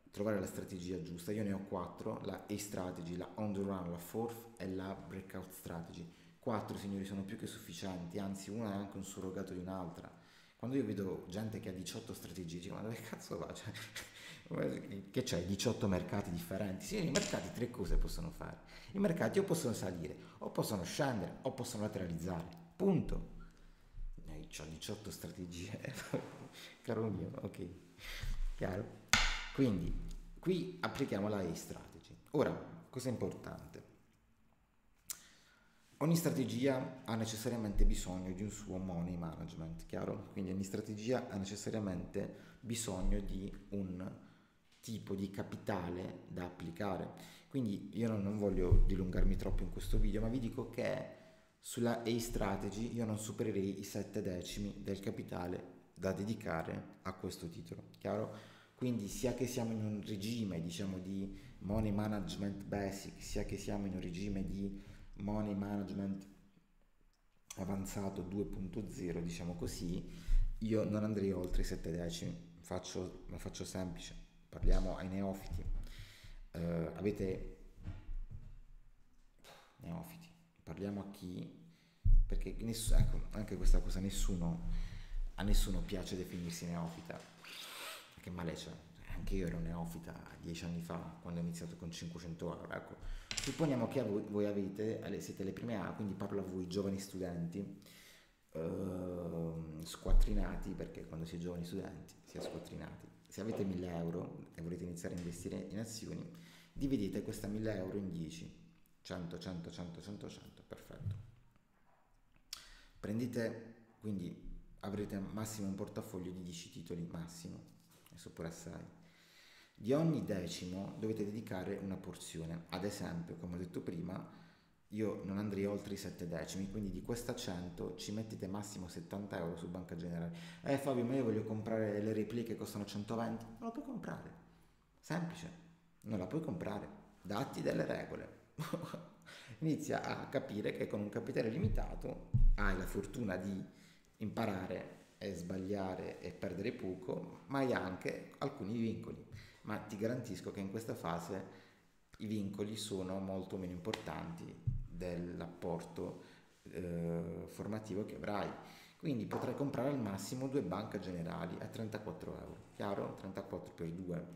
trovare la strategia giusta. Io ne ho 4, la E-Strategy, la On-the-Run, la Fourth e la Breakout Strategy. 4, signori, sono più che sufficienti, anzi una è anche un surrogato di un'altra. Quando io vedo gente che ha 18 strategie, dico, ma dove cazzo va? Cioè, che c'è 18 mercati differenti? Signori, i mercati 3 cose possono fare. I mercati o possono salire, o possono scendere, o possono lateralizzare, punto. Ho 18 strategie, caro mio, ok, chiaro? Quindi qui applichiamo la E-Strategy. Ora, cosa importante? Ogni strategia ha necessariamente bisogno di un suo money management, chiaro? Quindi ogni strategia ha necessariamente bisogno di un tipo di capitale da applicare. Quindi io non voglio dilungarmi troppo in questo video, ma vi dico che sulla A-Strategy io non supererei i 7 decimi del capitale da dedicare a questo titolo, chiaro? Quindi sia che siamo in un regime, diciamo, di money management basic, sia che siamo in un regime di money management avanzato 2.0, diciamo così, io non andrei oltre i 7 decimi. Lo faccio semplice, parliamo ai neofiti. Avete neofiti, parliamo a chi, perché ecco, anche questa cosa, a nessuno piace definirsi neofita, che male c'è? Anche io ero neofita 10 anni fa quando ho iniziato con 500 €, ecco. Supponiamo che voi siete le prime A, quindi parlo a voi giovani studenti, squattrinati, perché quando si è giovani studenti si è squattrinati. Se avete 1000 € e volete iniziare a investire in azioni, dividete questa 1000 € in 10, 100, 100, 100, 100, 100, perfetto. Prendete, quindi avrete massimo un portafoglio di 10 titoli, massimo, adesso pure assai. Di ogni decimo dovete dedicare una porzione. Ad esempio, come ho detto prima, io non andrei oltre i 7 decimi, quindi di questa 100 ci mettete massimo 70 € su Banca Generali. Fabio, ma io voglio comprare le repliche che costano 120. Non la puoi comprare, semplice, non la puoi comprare, datti delle regole. Inizia a capire che con un capitale limitato hai la fortuna di imparare e sbagliare e perdere poco, ma hai anche alcuni vincoli, ma ti garantisco che in questa fase i vincoli sono molto meno importanti dell'apporto formativo che avrai. quindi potrei comprare al massimo due Banca Generali a 34 euro, chiaro? 34 più 2,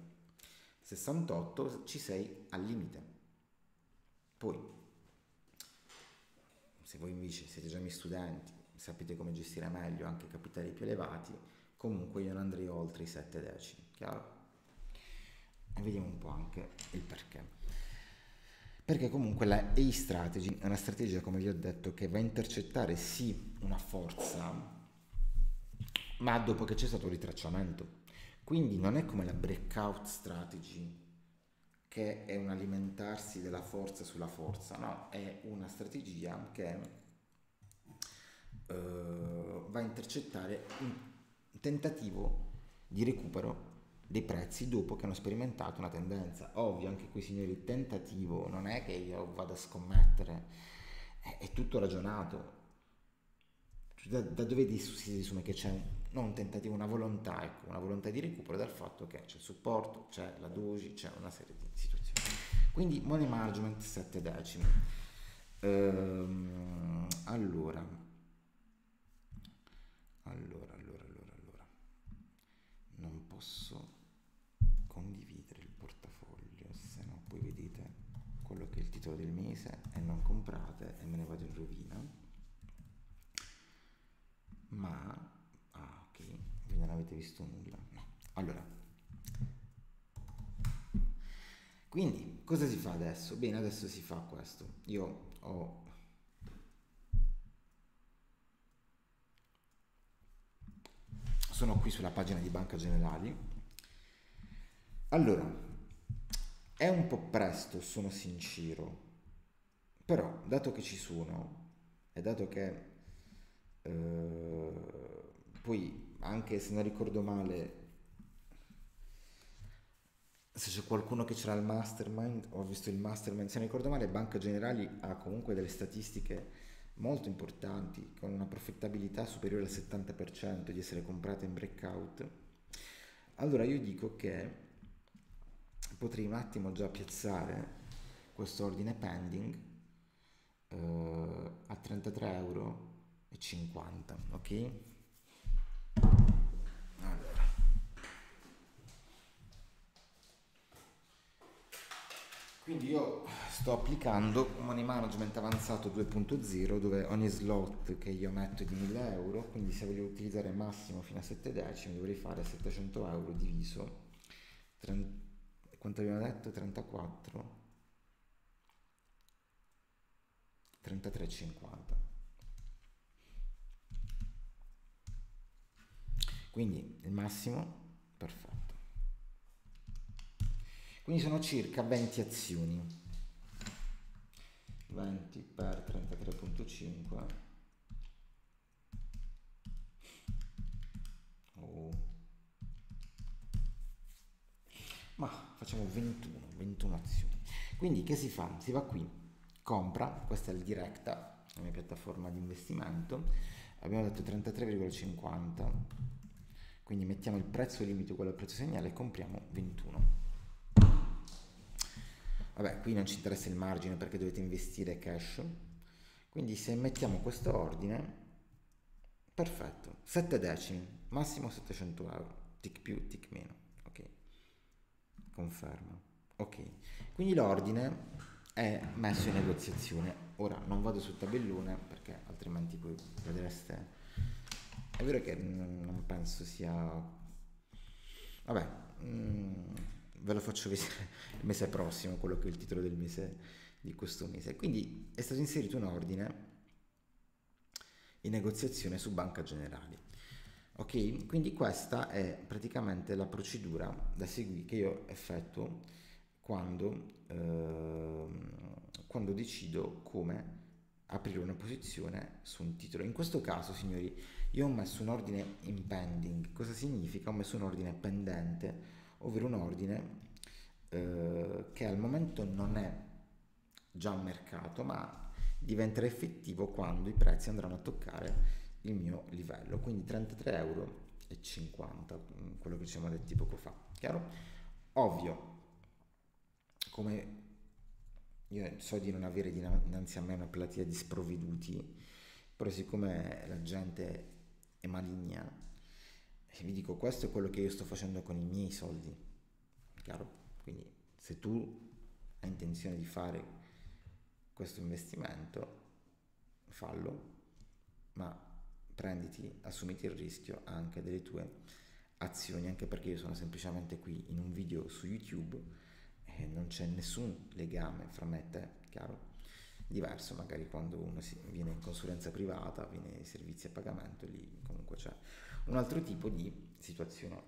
68, ci sei al limite. Poi, se voi invece siete già miei studenti, sapete come gestire meglio anche capitali più elevati, comunque io non andrei oltre i 7 decimi, chiaro? E vediamo un po' anche il perché. Perché comunque la E-Strategy è una strategia, come vi ho detto, che va a intercettare sì una forza, ma dopo che c'è stato un ritracciamento. Quindi non è come la Breakout Strategy, che è un alimentarsi della forza sulla forza, no, è una strategia che va a intercettare un tentativo di recupero dei prezzi dopo che hanno sperimentato una tendenza. Ovvio, anche qui signori, il tentativo non è che io vado a scommettere, è tutto ragionato. Da dove si desume che c'è non un tentativo, una volontà, ecco, una volontà di recupero dal fatto che c'è il supporto, c'è la doji, c'è una serie di situazioni. Quindi money management 7 decimi. Allora, non posso condividere il portafoglio, se no poi vedete quello che è il titolo del mese e non comprate e me ne vado in rovina. Ma ok, voi non avete visto nulla, no. Allora, quindi cosa si fa adesso? Bene, adesso si fa questo. Io ho sono qui sulla pagina di Banca Generali. Allora, è un po' presto, sono sincero, però dato che ci sono e dato che poi anche se non ricordo male, se c'è qualcuno che c'era il mastermind, ho visto il mastermind, se non ricordo male Banca Generali ha comunque delle statistiche molto importanti, con una profittabilità superiore al 70% di essere comprata in breakout. Allora io dico che potrei un attimo già piazzare questo ordine pending a 33,50 euro, ok? Allora, quindi io sto applicando money management avanzato 2.0, dove ogni slot che io metto è di 1000 euro, quindi se voglio utilizzare massimo fino a 7 decimi dovrei fare 700 euro diviso 30, quanto abbiamo detto? 34, 33,50. Quindi il massimo, perfetto. Quindi sono circa 20 azioni. 20 per 33,5. Ma facciamo 21 azioni. Quindi che si fa? Si va qui, compra, questa è il Directa, la mia piattaforma di investimento. Abbiamo detto 33,50. Quindi mettiamo il prezzo limite uguale al prezzo segnale e compriamo 21. Vabbè, qui non ci interessa il margine perché dovete investire cash. Quindi se mettiamo questo ordine, perfetto, 7 decimi, massimo 700 euro, tick più, tick meno, ok, conferma, ok. Quindi l'ordine è messo in negoziazione. Ora non vado sul tabellone perché altrimenti poi vedreste. È vero che non penso sia... Vabbè, ve lo faccio vedere il mese prossimo, quello che è il titolo del mese di questo mese. Quindi è stato inserito un ordine in negoziazione su Banca Generali. Ok, quindi questa è praticamente la procedura da seguire che io effettuo quando decido come aprire una posizione su un titolo. In questo caso, signori, io ho messo un ordine in pending. Cosa significa? Ho messo un ordine pendente, ovvero un ordine che al momento non è già mercato, ma diventerà effettivo quando i prezzi andranno a toccare il mio livello, quindi 33,50 euro, quello che ci siamo detti poco fa, chiaro? Ovvio, come io so di non avere dinanzi a me una platea di sprovveduti, però siccome la gente e maligna, e vi dico, questo è quello che io sto facendo con i miei soldi, chiaro? Quindi se tu hai intenzione di fare questo investimento, fallo, ma prenditi, assumiti il rischio anche delle tue azioni, anche perché io sono semplicemente qui in un video su YouTube e non c'è nessun legame fra me e te, chiaro? Diverso magari quando uno viene in consulenza privata, viene in servizi a pagamento, lì comunque c'è un altro tipo di situazione,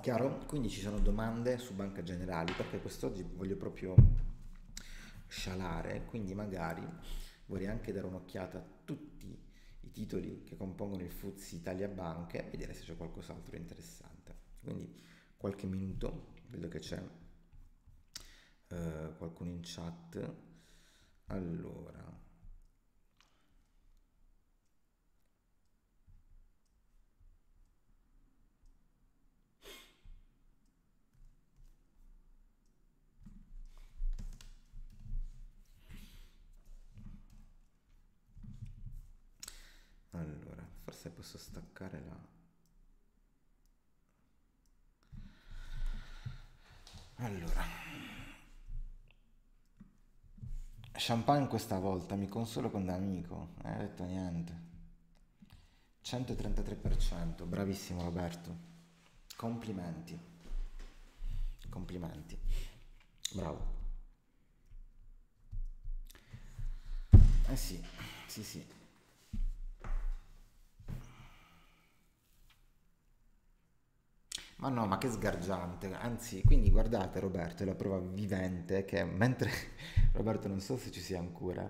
chiaro? Quindi ci sono domande su Banca Generali, perché quest'oggi voglio proprio scialare, quindi magari vorrei anche dare un'occhiata a tutti i titoli che compongono il FTSE Italia Banche e vedere se c'è qualcos'altro interessante. Quindi qualche minuto, vedo che c'è qualcuno in chat. Allora, forse posso staccare la... Allora, champagne questa volta, mi consolo con D'Amico, non ho detto niente. 133%, bravissimo Roberto, complimenti, complimenti, bravo. Eh sì, sì sì. Ma no, ma che sgargiante, anzi, quindi guardate Roberto, è la prova vivente che mentre, Roberto non so se ci sia ancora,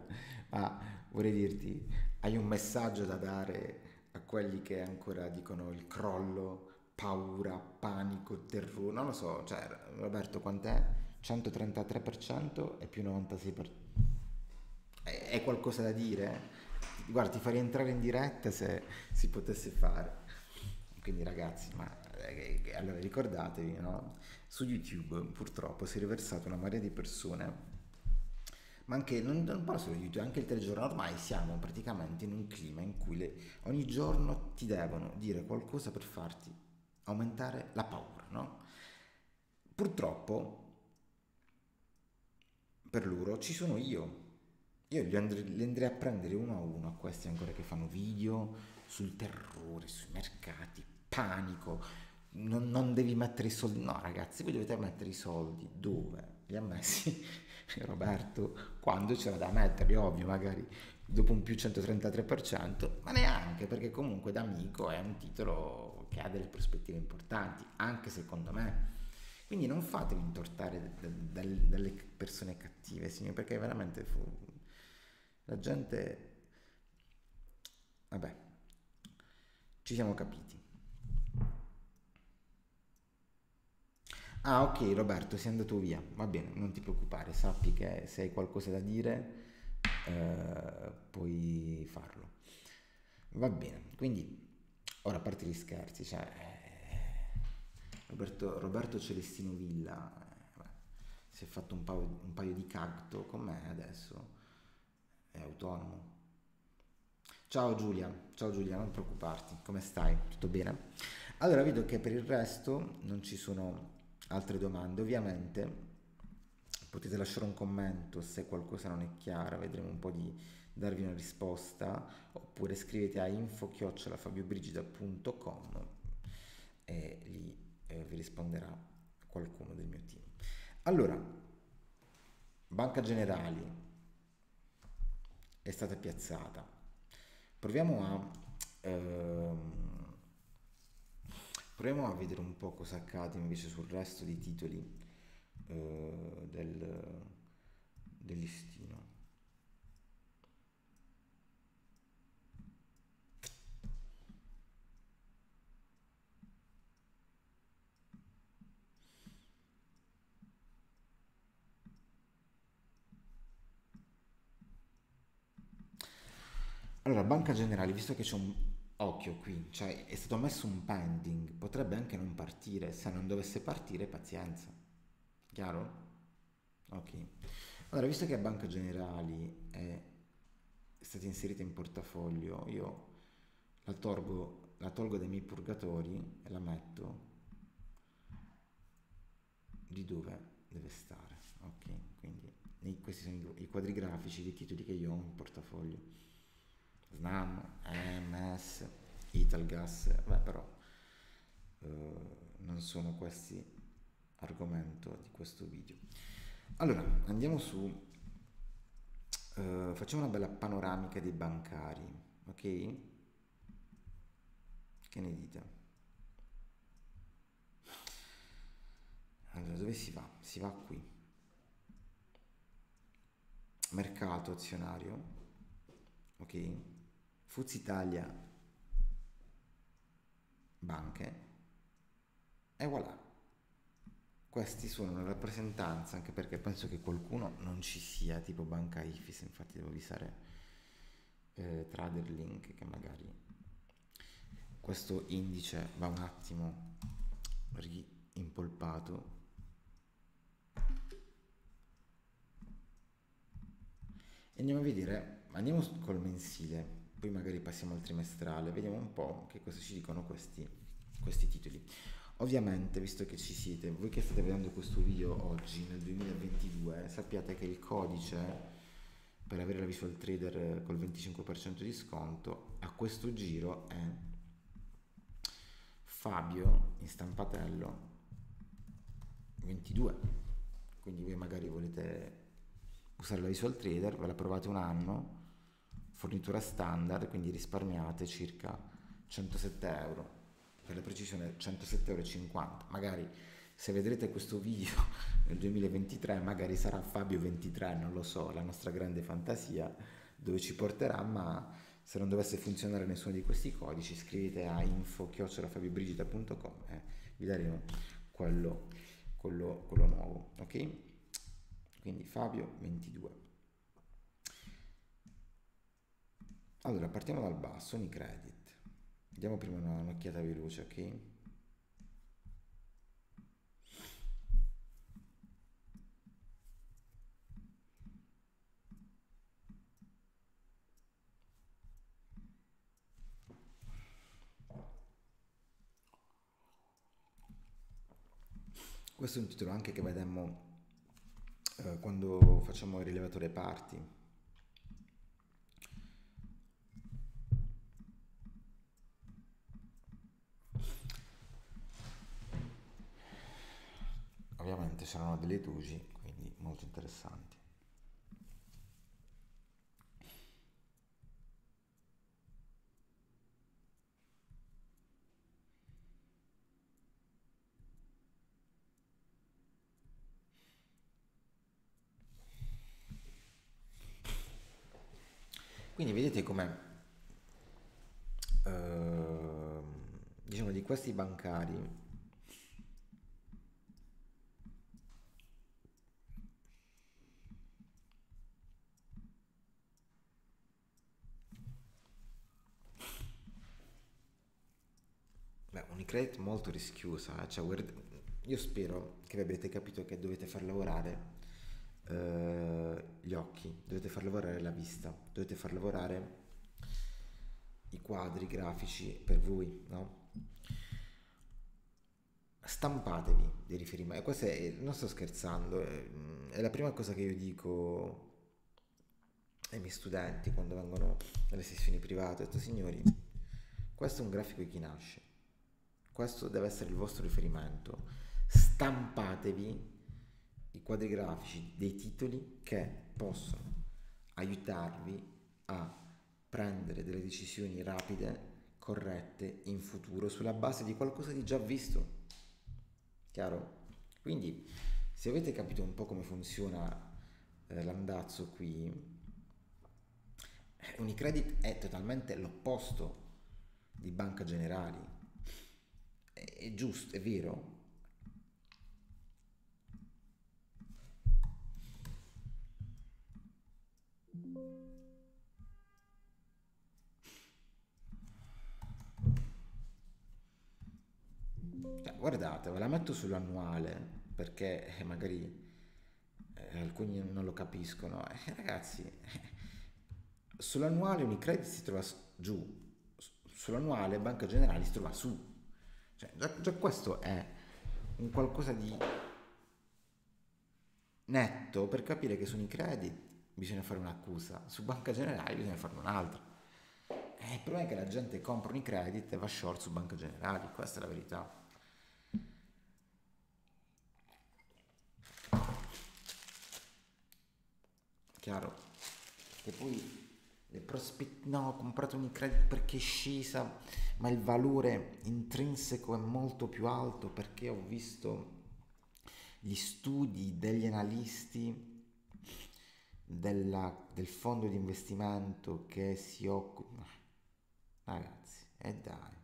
ma vorrei dirti, hai un messaggio da dare a quelli che ancora dicono il crollo, paura, panico, terrore, non lo so, cioè Roberto quant'è? 133% e più 96%, è qualcosa da dire? Guarda, ti farei entrare in diretta se si potesse fare. Quindi ragazzi, ma allora ricordatevi, no? Su YouTube purtroppo si è riversata una marea di persone, ma anche non parlo solo di YouTube, anche il telegiornale, ormai siamo praticamente in un clima in cui ogni giorno ti devono dire qualcosa per farti aumentare la paura, no? Purtroppo per loro ci sono io li andrei a prendere uno a uno a questi ancora che fanno video sul terrore, sui mercati, panico, non devi mettere i soldi, no ragazzi, voi dovete mettere i soldi dove li ha messi Roberto, quando c'era da metterli, ovvio, magari dopo un più 133%, ma neanche, perché comunque D'Amico è un titolo che ha delle prospettive importanti, anche secondo me. Quindi non fatevi intortare dalle persone cattive, signori, perché veramente la gente... Vabbè, ci siamo capiti. Ah, ok, Roberto, sei andato via. Va bene, non ti preoccupare, sappi che se hai qualcosa da dire puoi farlo. Va bene, quindi... Ora, a parte gli scherzi, cioè... Roberto Celestino Villa si è fatto un paio di cacto con me, adesso è autonomo. Ciao Giulia, non preoccuparti, come stai? Tutto bene? Allora vedo che per il resto non ci sono altre domande, ovviamente potete lasciare un commento se qualcosa non è chiaro, vedremo un po' di darvi una risposta, oppure scrivete a info@fabiobrigida.com e lì vi risponderà qualcuno del mio team. Allora, Banca Generali è stata piazzata, proviamo a vedere un po' cosa accade invece sul resto dei titoli del listino. Allora, Banca Generali, visto che c'è un occhio qui, cioè è stato messo un pending, potrebbe anche non partire, se non dovesse partire pazienza, chiaro? Ok, allora visto che Banca Generali è stata inserita in portafoglio, io la tolgo dai miei purgatori e la metto di dove deve stare, ok? Quindi questi sono i quadri grafici dei titoli che io ho in portafoglio: Snam, AMS, Italgas, beh, però non sono questi argomento di questo video. Allora andiamo su, facciamo una bella panoramica dei bancari, ok? Che ne dite? Allora, dove si va? Si va qui, mercato azionario, ok, FTSE Italia Banche, e voilà. Questi sono una rappresentanza, anche perché penso che qualcuno non ci sia, tipo Banca IFIS, infatti devo avvisare Traderlink che magari questo indice va un attimo rimpolpato. E andiamo a vedere, andiamo col mensile, poi magari passiamo al trimestrale, vediamo un po' che cosa ci dicono questi titoli. Ovviamente, visto che ci siete, voi che state vedendo questo video oggi nel 2022, sappiate che il codice per avere la Visual Trader col 25% di sconto a questo giro è Fabio in stampatello 22. Quindi voi magari volete usare la Visual Trader, ve la provate un anno, fornitura standard, quindi risparmiate circa 107 euro, per la precisione 107,50 euro. Magari se vedrete questo video nel 2023 magari sarà Fabio 23, non lo so, la nostra grande fantasia dove ci porterà, ma se non dovesse funzionare nessuno di questi codici scrivete a info@fabiobrigida.com e vi daremo quello nuovo, ok? Quindi Fabio 22. Allora partiamo dal basso, Unicredit. Diamo prima un'occhiata veloce, ok? Questo è un titolo anche che vedemmo quando facciamo il rilevatore parti. Ovviamente saranno delle doji, quindi molto interessanti. Quindi vedete come diciamo di questi bancari Unicredit molto rischiosa, cioè, io spero che abbiate capito che dovete far lavorare gli occhi, dovete far lavorare la vista, dovete far lavorare i quadri grafici per voi, no? Stampatevi dei riferimenti, questo è, non sto scherzando, è la prima cosa che io dico ai miei studenti quando vengono alle sessioni private. Ho detto: signori, questo è un grafico Heikin-Ashi, questo deve essere il vostro riferimento, stampatevi i quadri grafici dei titoli che possono aiutarvi a prendere delle decisioni rapide, corrette in futuro sulla base di qualcosa di già visto, chiaro? Quindi se avete capito un po' come funziona l'andazzo qui, Unicredit è totalmente l'opposto di Banca Generali. È giusto, è vero, guardate, ve la metto sull'annuale perché magari alcuni non lo capiscono, ragazzi, sull'annuale Unicredit si trova giù, sull'annuale Banca Generali si trova su. Cioè, già questo è un qualcosa di netto per capire che su Unicredit bisogna fare un'accusa, su Banca Generali bisogna farne un'altra. Il problema è che la gente compra Unicredit e va short su Banca Generali, questa è la verità. Chiaro che poi le prospettive, no, ho comprato Unicredit perché è scesa, ma il valore intrinseco è molto più alto, perché ho visto gli studi degli analisti del fondo di investimento che si occupa. Ragazzi, e dai,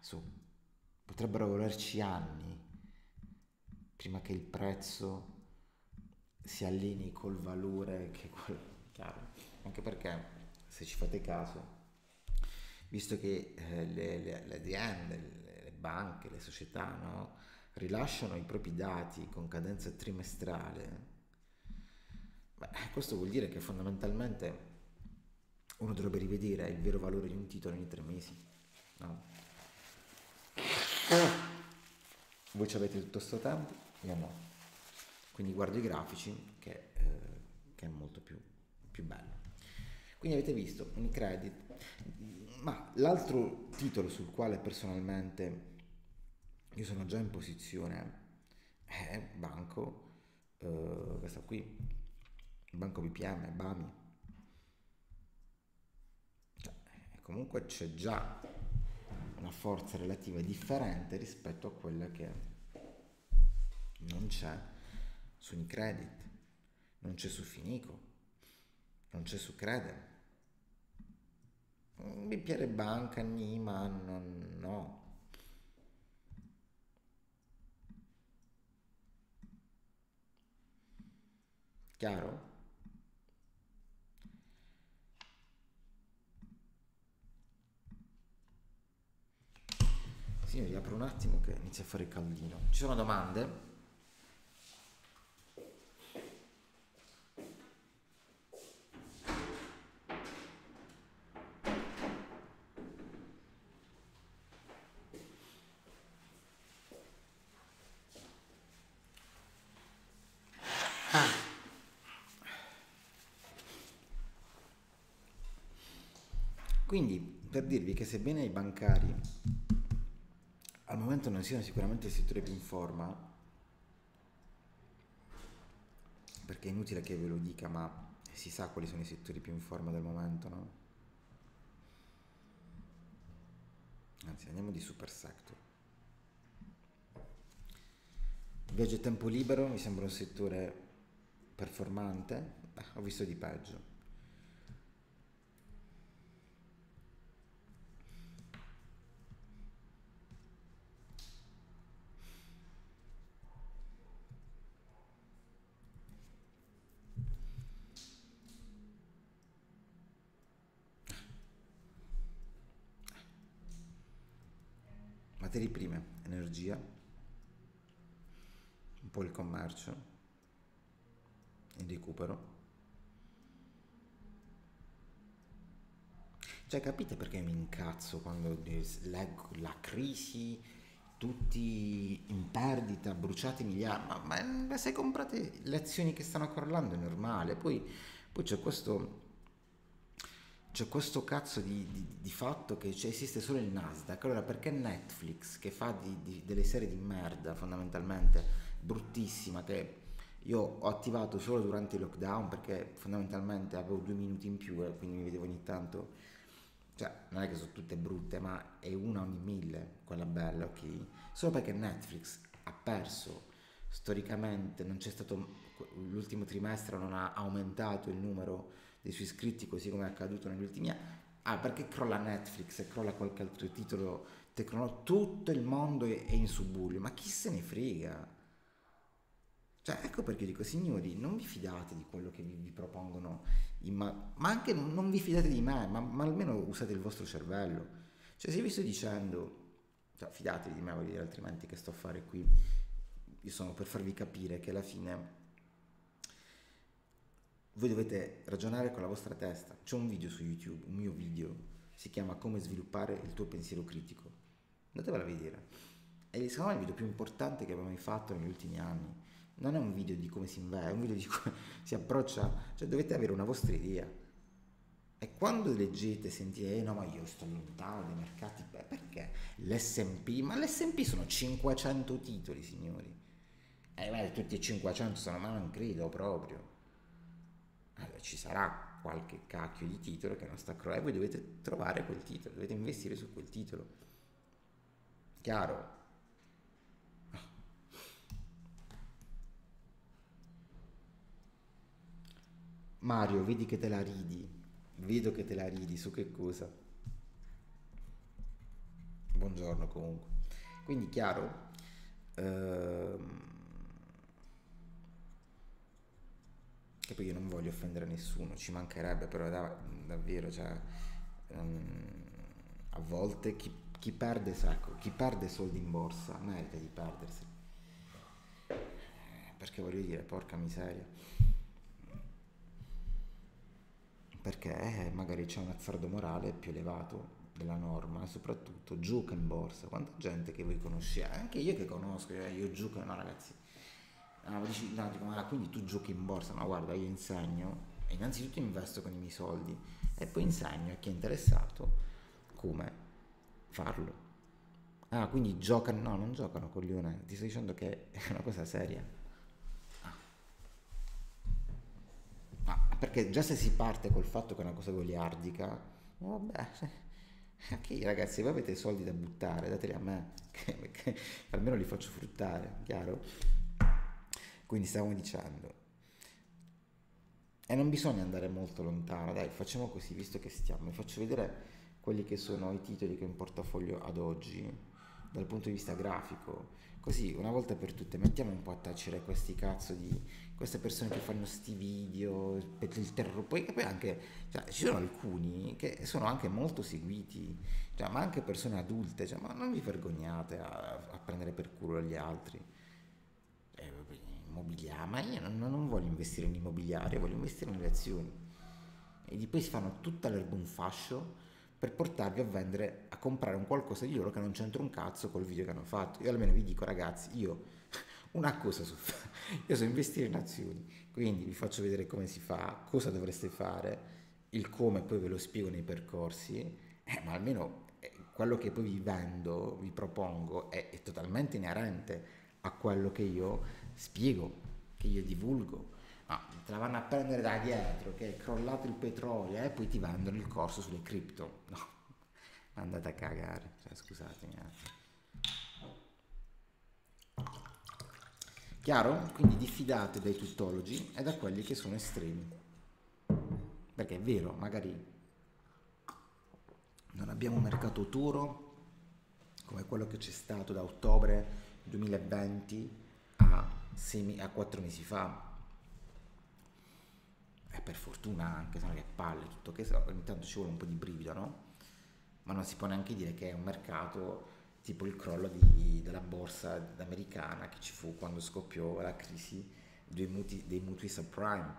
su, potrebbero volerci anni prima che il prezzo si allinei col valore che quello, chiaro, anche perché se ci fate caso, visto che le aziende, le banche, le società, no, rilasciano i propri dati con cadenza trimestrale, beh, questo vuol dire che fondamentalmente uno dovrebbe rivedere il vero valore di un titolo ogni 3 mesi, no? Voi ci avete tutto sto tempo, io no. Quindi guardo i grafici che è molto più bello. Quindi avete visto Unicredit, ma l'altro titolo sul quale personalmente io sono già in posizione è Banco, questa qui, Banco BPM, Bami. Cioè, comunque c'è già una forza relativa differente rispetto a quella che non c'è su Unicredit, non c'è su Finico, non c'è su Credem. BPR Banca, Nima, no. Chiaro? Sì, mi riapro un attimo che inizia a fare il caldino. Ci sono domande? Quindi, per dirvi che sebbene i bancari al momento non siano sicuramente il settore più in forma, perché è inutile che ve lo dica, ma si sa quali sono i settori più in forma del momento, no? Anzi, andiamo di super sector. Viaggio e tempo libero mi sembra un settore performante, ho visto di peggio. Materie prime, energia, un po' il commercio, il recupero. Cioè, capite perché mi incazzo quando leggo la crisi, tutti in perdita, bruciati miliardi, ma se comprate le azioni che stanno crollando è normale. Poi c'è questo... C'è questo cazzo di fatto che esiste solo il Nasdaq. Allora perché Netflix, che fa delle serie di merda fondamentalmente bruttissima, che io ho attivato solo durante il lockdown perché fondamentalmente avevo 2 minuti in più, quindi mi vedevo ogni tanto, cioè non è che sono tutte brutte, ma è una ogni 1000 quella bella, ok? Solo perché Netflix ha perso storicamente, non c'è stato, l'ultimo trimestre non ha aumentato il numero dei suoi iscritti così come è accaduto negli ultimi anni. Ah, perché crolla Netflix e crolla qualche altro titolo tecnologico? Tutto il mondo è in subbuglio, ma chi se ne frega? Cioè, ecco perché dico, signori, non vi fidate di quello che vi propongono, ma anche non vi fidate di me, ma almeno usate il vostro cervello. Cioè, se vi sto dicendo, cioè, fidatevi di me, voglio dire, altrimenti che sto a fare qui? Io sono per farvi capire che alla fine voi dovete ragionare con la vostra testa. C'è un video su YouTube, un mio video, si chiama Come sviluppare il tuo pensiero critico. Andatevelo a vedere. È il video più importante che abbiamo mai fatto negli ultimi anni. Non è un video di come si investe, è un video di come si approccia, cioè dovete avere una vostra idea. E quando leggete, sentite, no ma io sto lontano dai mercati, beh perché? L'S&P, ma l'S&P sono 500 titoli, signori. Beh, tutti e 500 sono, ma non credo proprio. Allora, ci sarà qualche cacchio di titolo che non sta crollando, voi dovete trovare quel titolo, dovete investire su quel titolo. Chiaro? Mario, vedi che te la ridi, vedo che te la ridi, su che cosa? Buongiorno comunque. Quindi chiaro? Che poi io non voglio offendere nessuno, ci mancherebbe, però davvero, cioè, a volte chi perde sacco, chi perde soldi in borsa merita di perdersi, perché voglio dire, porca miseria. Perché magari c'è un azzardo morale più elevato della norma e soprattutto gioca in borsa. Quanta gente che voi conoscete, anche io che conosco, io gioco, no ragazzi, dico, ma quindi tu giochi in borsa? No, guarda, io insegno, innanzitutto investo con i miei soldi e poi insegno a chi è interessato come farlo. Ah, quindi giocano? No, non giocano, coglione, ti sto dicendo che è una cosa seria. Perché già se si parte col fatto che è una cosa goliardica, vabbè, ok ragazzi, voi avete soldi da buttare, dateli a me, che almeno li faccio fruttare, chiaro? Quindi stavo dicendo, e non bisogna andare molto lontano, dai, facciamo così, visto che stiamo, vi faccio vedere quelli che sono i titoli che ho in portafoglio ad oggi, dal punto di vista grafico, così una volta per tutte mettiamo un po' a tacere questi cazzo di queste persone che fanno sti video per il terrore, poi anche, cioè, ci sono alcuni che sono anche molto seguiti, cioè, ma anche persone adulte, cioè, ma non vi vergognate a prendere per culo gli altri. Immobiliare, ma io non voglio investire in immobiliare, voglio investire nelle azioni, e di poi si fanno tutta l'erba un fascio per portarvi a vendere, a comprare un qualcosa di loro che non c'entra un cazzo col video che hanno fatto. Io almeno vi dico ragazzi, io una cosa so fare, io so investire in azioni, quindi vi faccio vedere come si fa, cosa dovreste fare, il come poi ve lo spiego nei percorsi, ma almeno quello che poi vi vendo, vi propongo è totalmente inerente a quello che io spiego, che io divulgo. Ah, te la vanno a prendere da dietro che è crollato il petrolio e poi ti vendono il corso sulle cripto, no, andate a cagare, cioè, scusatemi, chiaro? Quindi diffidate dai tuttologi e da quelli che sono estremi, perché è vero, magari non abbiamo un mercato turo come quello che c'è stato da ottobre 2020 a 4 mesi fa. Per fortuna, anche se non che palle, tutto che so, ogni tanto ci vuole un po' di brivido, no? Ma non si può neanche dire che è un mercato tipo il crollo della borsa americana che ci fu quando scoppiò la crisi dei mutui subprime.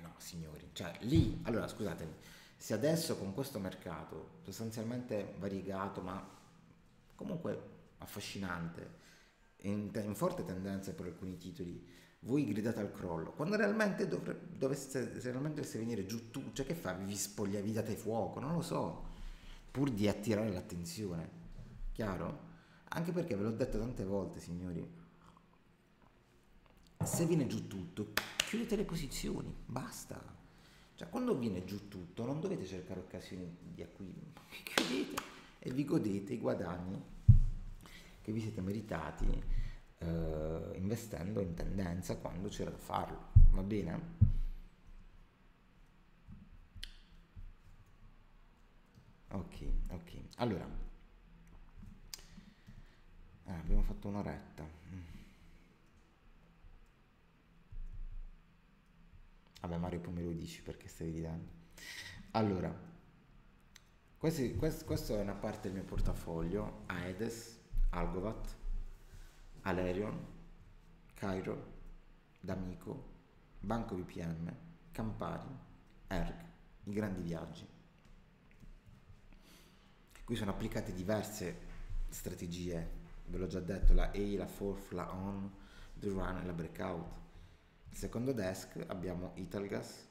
No, signori, cioè lì, allora scusatemi, se adesso con questo mercato sostanzialmente variegato ma comunque affascinante, in forte tendenza per alcuni titoli, voi gridate al crollo quando realmente doveste venire giù tu, cioè che fa? Vi spoglia, vi date fuoco, non lo so, pur di attirare l'attenzione, chiaro? Anche perché ve l'ho detto tante volte, signori, se viene giù tutto chiudete le posizioni, basta, cioè quando viene giù tutto non dovete cercare occasioni di acquisto, chiudete e vi godete i guadagni che vi siete meritati investendo in tendenza quando c'era da farlo, va bene? Ok, allora abbiamo fatto un'oretta, vabbè Mario poi me lo dici perché stai gridando. Allora questa è una parte del mio portafoglio: Aedes, AlgoWatt, Alerion, Cairo, D'Amico, Banco BPM, Campari, Erg, I Grandi Viaggi. Qui sono applicate diverse strategie, ve l'ho già detto, la A, la Forth, la On-the-Run e la Breakout. Il secondo desk abbiamo Italgas,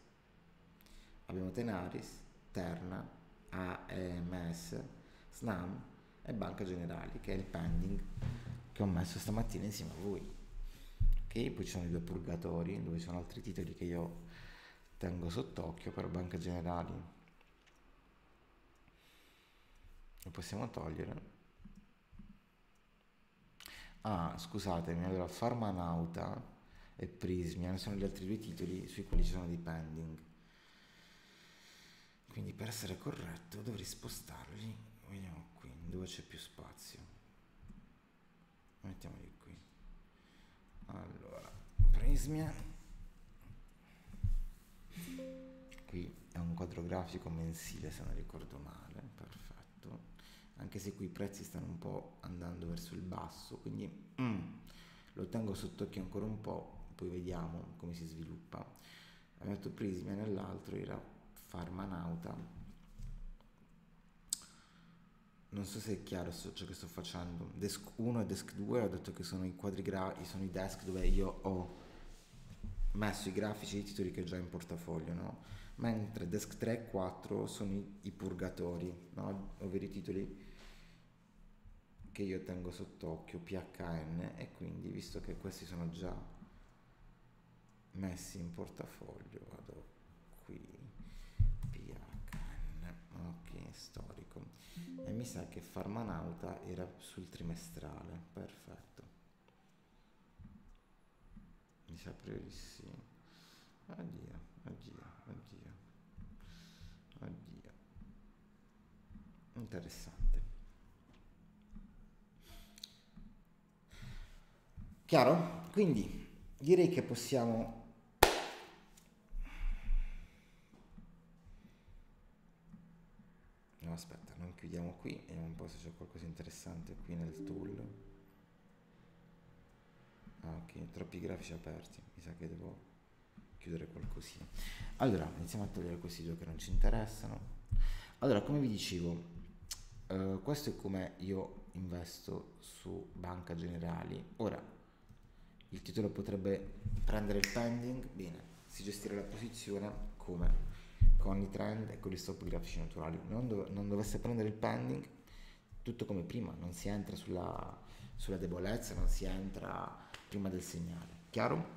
abbiamo Tenaris, Terna, AMS, Snam e Banca Generali, che è il pending che ho messo stamattina insieme a voi. Ok, poi ci sono i due purgatori dove ci sono altri titoli che io tengo sott'occhio, però Banca Generali lo possiamo togliere. Ah, scusatemi, allora Pharmanutra e Prysmian sono gli altri due titoli sui quali ci sono dei pending. Quindi per essere corretto dovrei spostarli, vediamo qui dove c'è più spazio, mettiamoli qui. Allora Prysmian, qui è un quadro grafico mensile se non ricordo male, perfetto, anche se qui i prezzi stanno un po' andando verso il basso, quindi lo tengo sott'occhio ancora un po', poi vediamo come si sviluppa. Abbiamo detto Prysmian e l'altro era Pharmanutra. Non so se è chiaro ciò che sto facendo. Desk 1 e desk 2 ho detto che sono i quadri grafici, sono i desk dove io ho messo i grafici e i titoli che ho già in portafoglio, no? Mentre desk 3 e 4 sono i purgatori, no? Ovvero i titoli che io tengo sott'occhio, PHN, e quindi visto che questi sono già messi in portafoglio vado qui. Ok, storico. E mi sa che Pharmanutra era sul trimestrale, perfetto. Mi sa proprio di sì. Oddio, oddio, oddio, oddio. Interessante. Chiaro? Quindi direi che possiamo... No, aspetta, non chiudiamo qui, vediamo un po' se c'è qualcosa di interessante qui nel tool. Ah, ok, troppi grafici aperti, mi sa che devo chiudere qualcosina. Allora, iniziamo a togliere questi due che non ci interessano. Allora, come vi dicevo, questo è come io investo su Banca Generali. Ora, il titolo potrebbe prendere il pending, bene, si gestirà la posizione come... con i trend e con gli stop grafici naturali. Non dovesse prendere il pending, tutto come prima, non si entra sulla debolezza, non si entra prima del segnale, chiaro?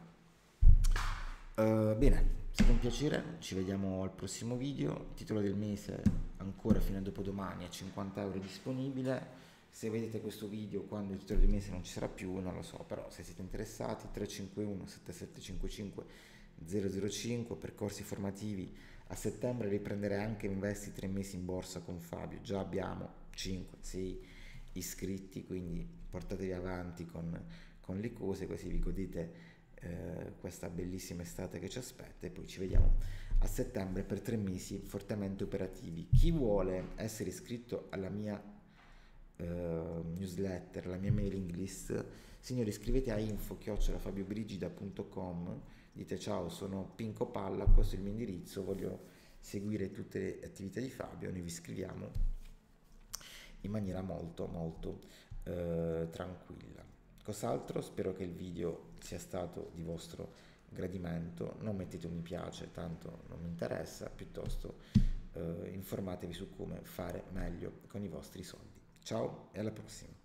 Bene, è stato un piacere, ci vediamo al prossimo video. Il titolo del mese ancora fino a dopodomani a 50 euro disponibile. Se vedete questo video quando il titolo del mese non ci sarà più, non lo so, però se siete interessati 351 7755 005 per corsi formativi. A settembre riprendere anche Investi 3 mesi in borsa con Fabio, già abbiamo 5-6 iscritti, quindi portatevi avanti con le cose, così vi godete questa bellissima estate che ci aspetta, e poi ci vediamo a settembre per 3 mesi fortemente operativi. Chi vuole essere iscritto alla mia newsletter, la mia mailing list, signori, iscrivete a info@fabiobrigida.com, dite ciao, sono Pinco Palla, questo è il mio indirizzo, voglio seguire tutte le attività di Fabio, noi vi scriviamo in maniera molto molto tranquilla. Cos'altro? Spero che il video sia stato di vostro gradimento, non mettete un mi piace, tanto non mi interessa, piuttosto informatevi su come fare meglio con i vostri soldi. Ciao e alla prossima!